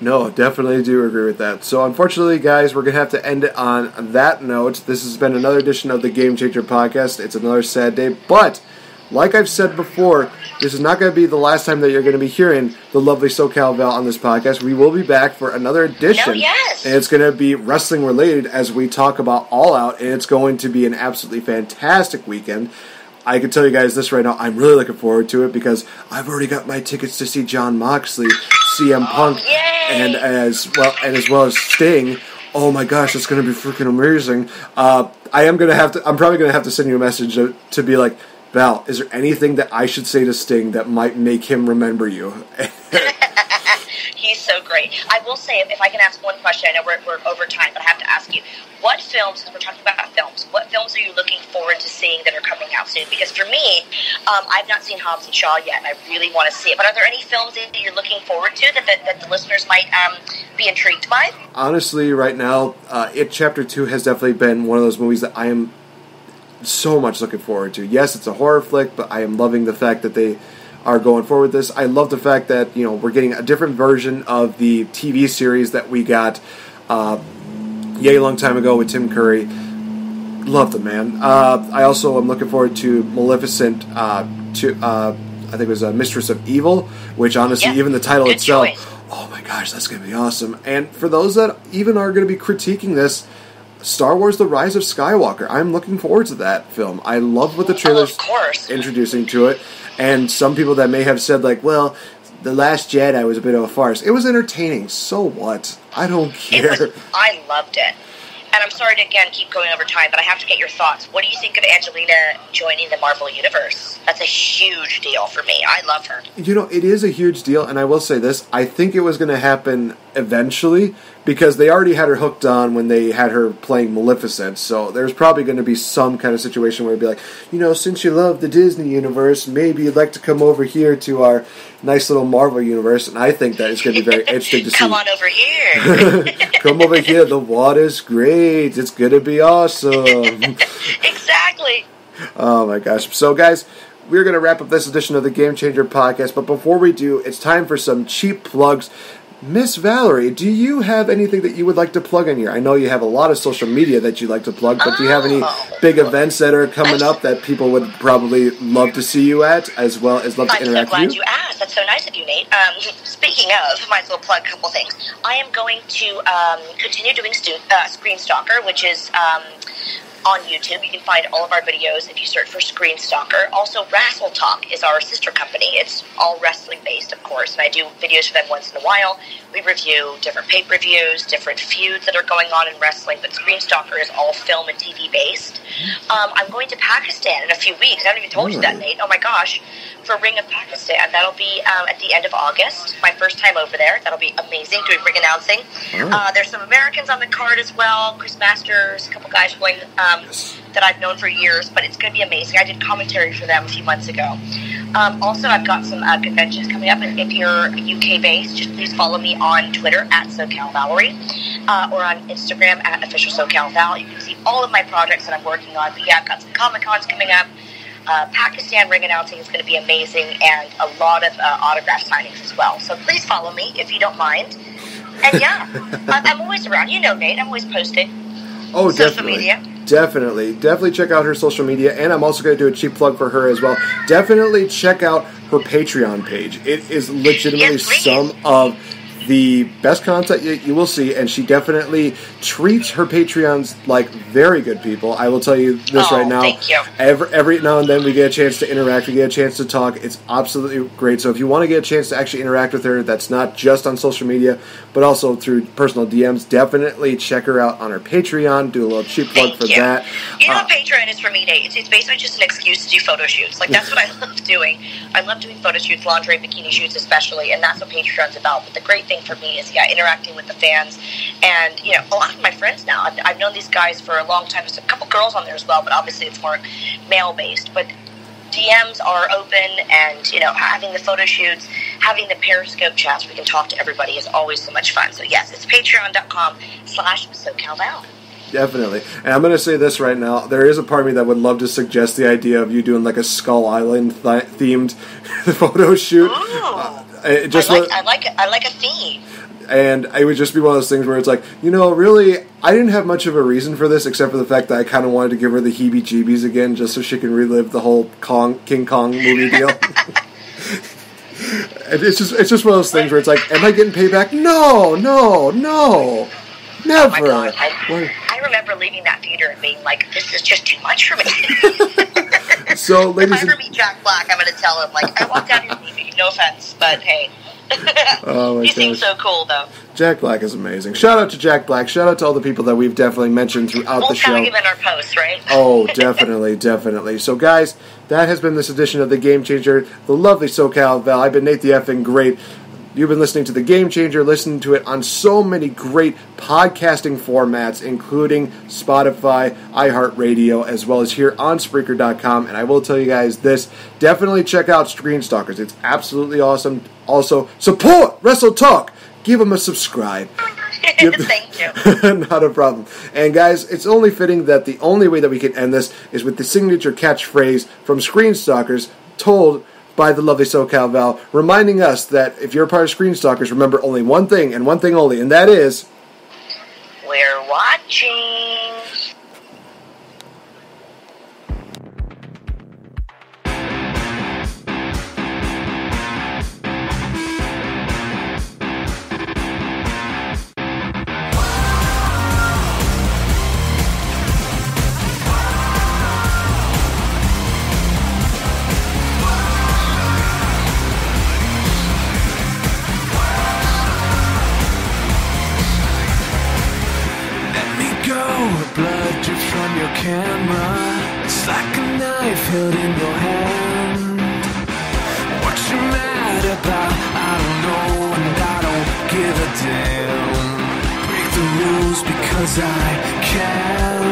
No, definitely do agree with that. So unfortunately, guys, we're going to have to end it on that note. This has been another edition of the Game Changer Podcast. It's another sad day, but like I've said before, this is not going to be the last time that you're going to be hearing the lovely SoCal Val on this podcast. We will be back for another edition. No, yes. And it's going to be wrestling related as we talk about All Out, and it's going to be an absolutely fantastic weekend. I can tell you guys this right now, I'm really looking forward to it because I've already got my tickets to see Jon Moxley, C M Punk, oh, and as well and as well as Sting. Oh my gosh, it's going to be freaking amazing. Uh, I am going to have to, I'm probably going to have to send you a message to, to be like, Val, is there anything that I should say to Sting that might make him remember you? He's so great. I will say, if I can ask one question, I know we're, we're over time, but I have to ask you, what films, because we're talking about films, what films are you looking forward to seeing that are coming out soon? Because for me, um, I've not seen Hobbs and Shaw yet, and I really want to see it. But are there any films that you're looking forward to that, that, that the listeners might um, be intrigued by? Honestly, right now, uh, It Chapter two has definitely been one of those movies that I am so much looking forward to. Yes, it's a horror flick, but I am loving the fact that they are going forward with this. I love the fact that, you know, we're getting a different version of the T V series that we got uh, yay long time ago with Tim Curry. Love the man. Uh, I also am looking forward to Maleficent, uh, to uh, I think it was uh, Mistress of Evil, which honestly, yeah, even the title Good itself, choice. Oh my gosh, that's going to be awesome. And for those that even are going to be critiquing this, Star Wars: The Rise of Skywalker. I'm looking forward to that film. I love what the trailer's oh, introducing to it. And some people that may have said, like, well, The Last Jedi was a bit of a farce. It was entertaining. So what? I don't care. It was, I loved it. And I'm sorry to, again, keep going over time, but I have to get your thoughts. What do you think of Angelina joining the Marvel Universe? That's a huge deal for me. I love her. You know, it is a huge deal, and I will say this. I think it was going to happen eventually, because they already had her hooked on when they had her playing Maleficent, so there's probably going to be some kind of situation where it'd be like, you know, since you love the Disney universe, maybe you'd like to come over here to our nice little Marvel universe, and I think that is going to be very interesting to see. Come on over here. Come over here. The water's great. It's going to be awesome. Exactly. Oh, my gosh. So, guys, we're going to wrap up this edition of the Game Changer Podcast, but before we do, it's time for some cheap plugs. Miss Valerie, do you have anything that you would like to plug in here? I know you have a lot of social media that you'd like to plug, but do you have any big events that are coming up that people would probably love to see you at, as well as love to I'm interact so glad with you? you asked. That's so nice of you, Nate. Um, speaking of, might as well plug a couple things. I am going to um, continue doing stu- uh, Screen Stalker, which is... Um, on YouTube, you can find all of our videos if you search for Screen Stalker. Also, Wrestle Talk is our sister company. It's all wrestling-based, of course, and I do videos for them once in a while. We review different pay-per-views, different feuds that are going on in wrestling, but Screen Stalker is all film and T V-based. Um, I'm going to Pakistan in a few weeks. I haven't even told you that, Nate. Oh, my gosh. For Ring of Pakistan. That'll be um, at the end of August. My first time over there. That'll be amazing, doing ring announcing. Uh, there's some Americans on the card as well. Chris Masters, a couple guys going... Um, Um, that I've known for years, but it's going to be amazing. I did commentary for them a few months ago. Um, also, I've got some uh, conventions coming up, and if you're U K-based, just please follow me on Twitter at SoCalValerie uh, or on Instagram at OfficialSoCalVal. You can see all of my projects that I'm working on. But yeah, I've got some Comic-Cons coming up. Uh, Pakistan ring announcing is going to be amazing, and a lot of uh, autograph signings as well. So please follow me if you don't mind. And yeah, I'm always around. You know, Nate, I'm always posting. Oh, social definitely. media. Definitely. Definitely check out her social media, and I'm also going to do a cheap plug for her as well. Definitely check out her Patreon page. It is legitimately yes, some of the best content you, you will see, and she definitely treats her Patreons like very good people. I will tell you this oh, right now. Thank you. Every, every now and then we get a chance to interact. We get a chance to talk. It's absolutely great. So if you want to get a chance to actually interact with her, that's not just on social media, but also through personal D Ms, definitely check her out on her Patreon. Do a little cheap plug thank for you. that. You know uh, what Patreon is for me, Nate? It's, it's basically just an excuse to do photo shoots. Like, that's what I love doing. I love doing photo shoots, lingerie, bikini shoots especially, and that's what Patreon's about. But the great thing for me is, yeah, interacting with the fans, and you know, a lot of my friends now, I've, I've known these guys for a long time. There's a couple girls on there as well, but obviously it's more male based, but D Ms are open, and you know, having the photo shoots, having the Periscope chats, we can talk to everybody, is always so much fun. So yes, it's patreon dot com slash SoCalVal. Definitely. And I'm going to say this right now. There is a part of me that would love to suggest the idea of you doing like a Skull Island th- themed photo shoot. Oh, uh, just I, like, what, I, like, I like a theme. And it would just be one of those things where it's like, you know, really, I didn't have much of a reason for this except for the fact that I kind of wanted to give her the heebie-jeebies again just so she can relive the whole Kong, King Kong movie deal. And it's just, it's just one of those things where it's like, am I getting payback? No, no, no. Never. Oh my God. I, I remember leaving that theater and being like, this is just too much for me. So, ladies, if I ever meet Jack Black, I'm going to tell him, like, I walked out of your movie, no offense, but hey, Oh my gosh. He seems so cool, though. Jack Black is amazing. Shout out to Jack Black. Shout out to all the people that we've definitely mentioned throughout we'll the show. We'll kind of give in our posts, right? Oh, definitely, definitely. So, guys, that has been this edition of The Game Changer, the lovely SoCal Val. I've been Nate the Effing Great. You've been listening to The Game Changer, listening to it on so many great podcasting formats, including Spotify, iHeartRadio, as well as here on Spreaker dot com. And I will tell you guys this, definitely check out Screen Stalkers. It's absolutely awesome. Also, support Wrestle Talk. Give them a subscribe. Thank you. Not a problem. And guys, it's only fitting that the only way that we can end this is with the signature catchphrase from Screen Stalkers, told by the lovely SoCal Val, reminding us that if you're a part of Screen Stalkers, remember only one thing and one thing only, and that is... we're watching... camera. It's like a knife held in your hand. What you mad about? I don't know, and I don't give a damn. Break the rules because I can.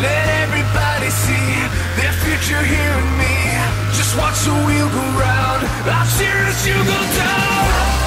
Let everybody see their future here in me. Just watch the wheel go round. I'm serious, you go down.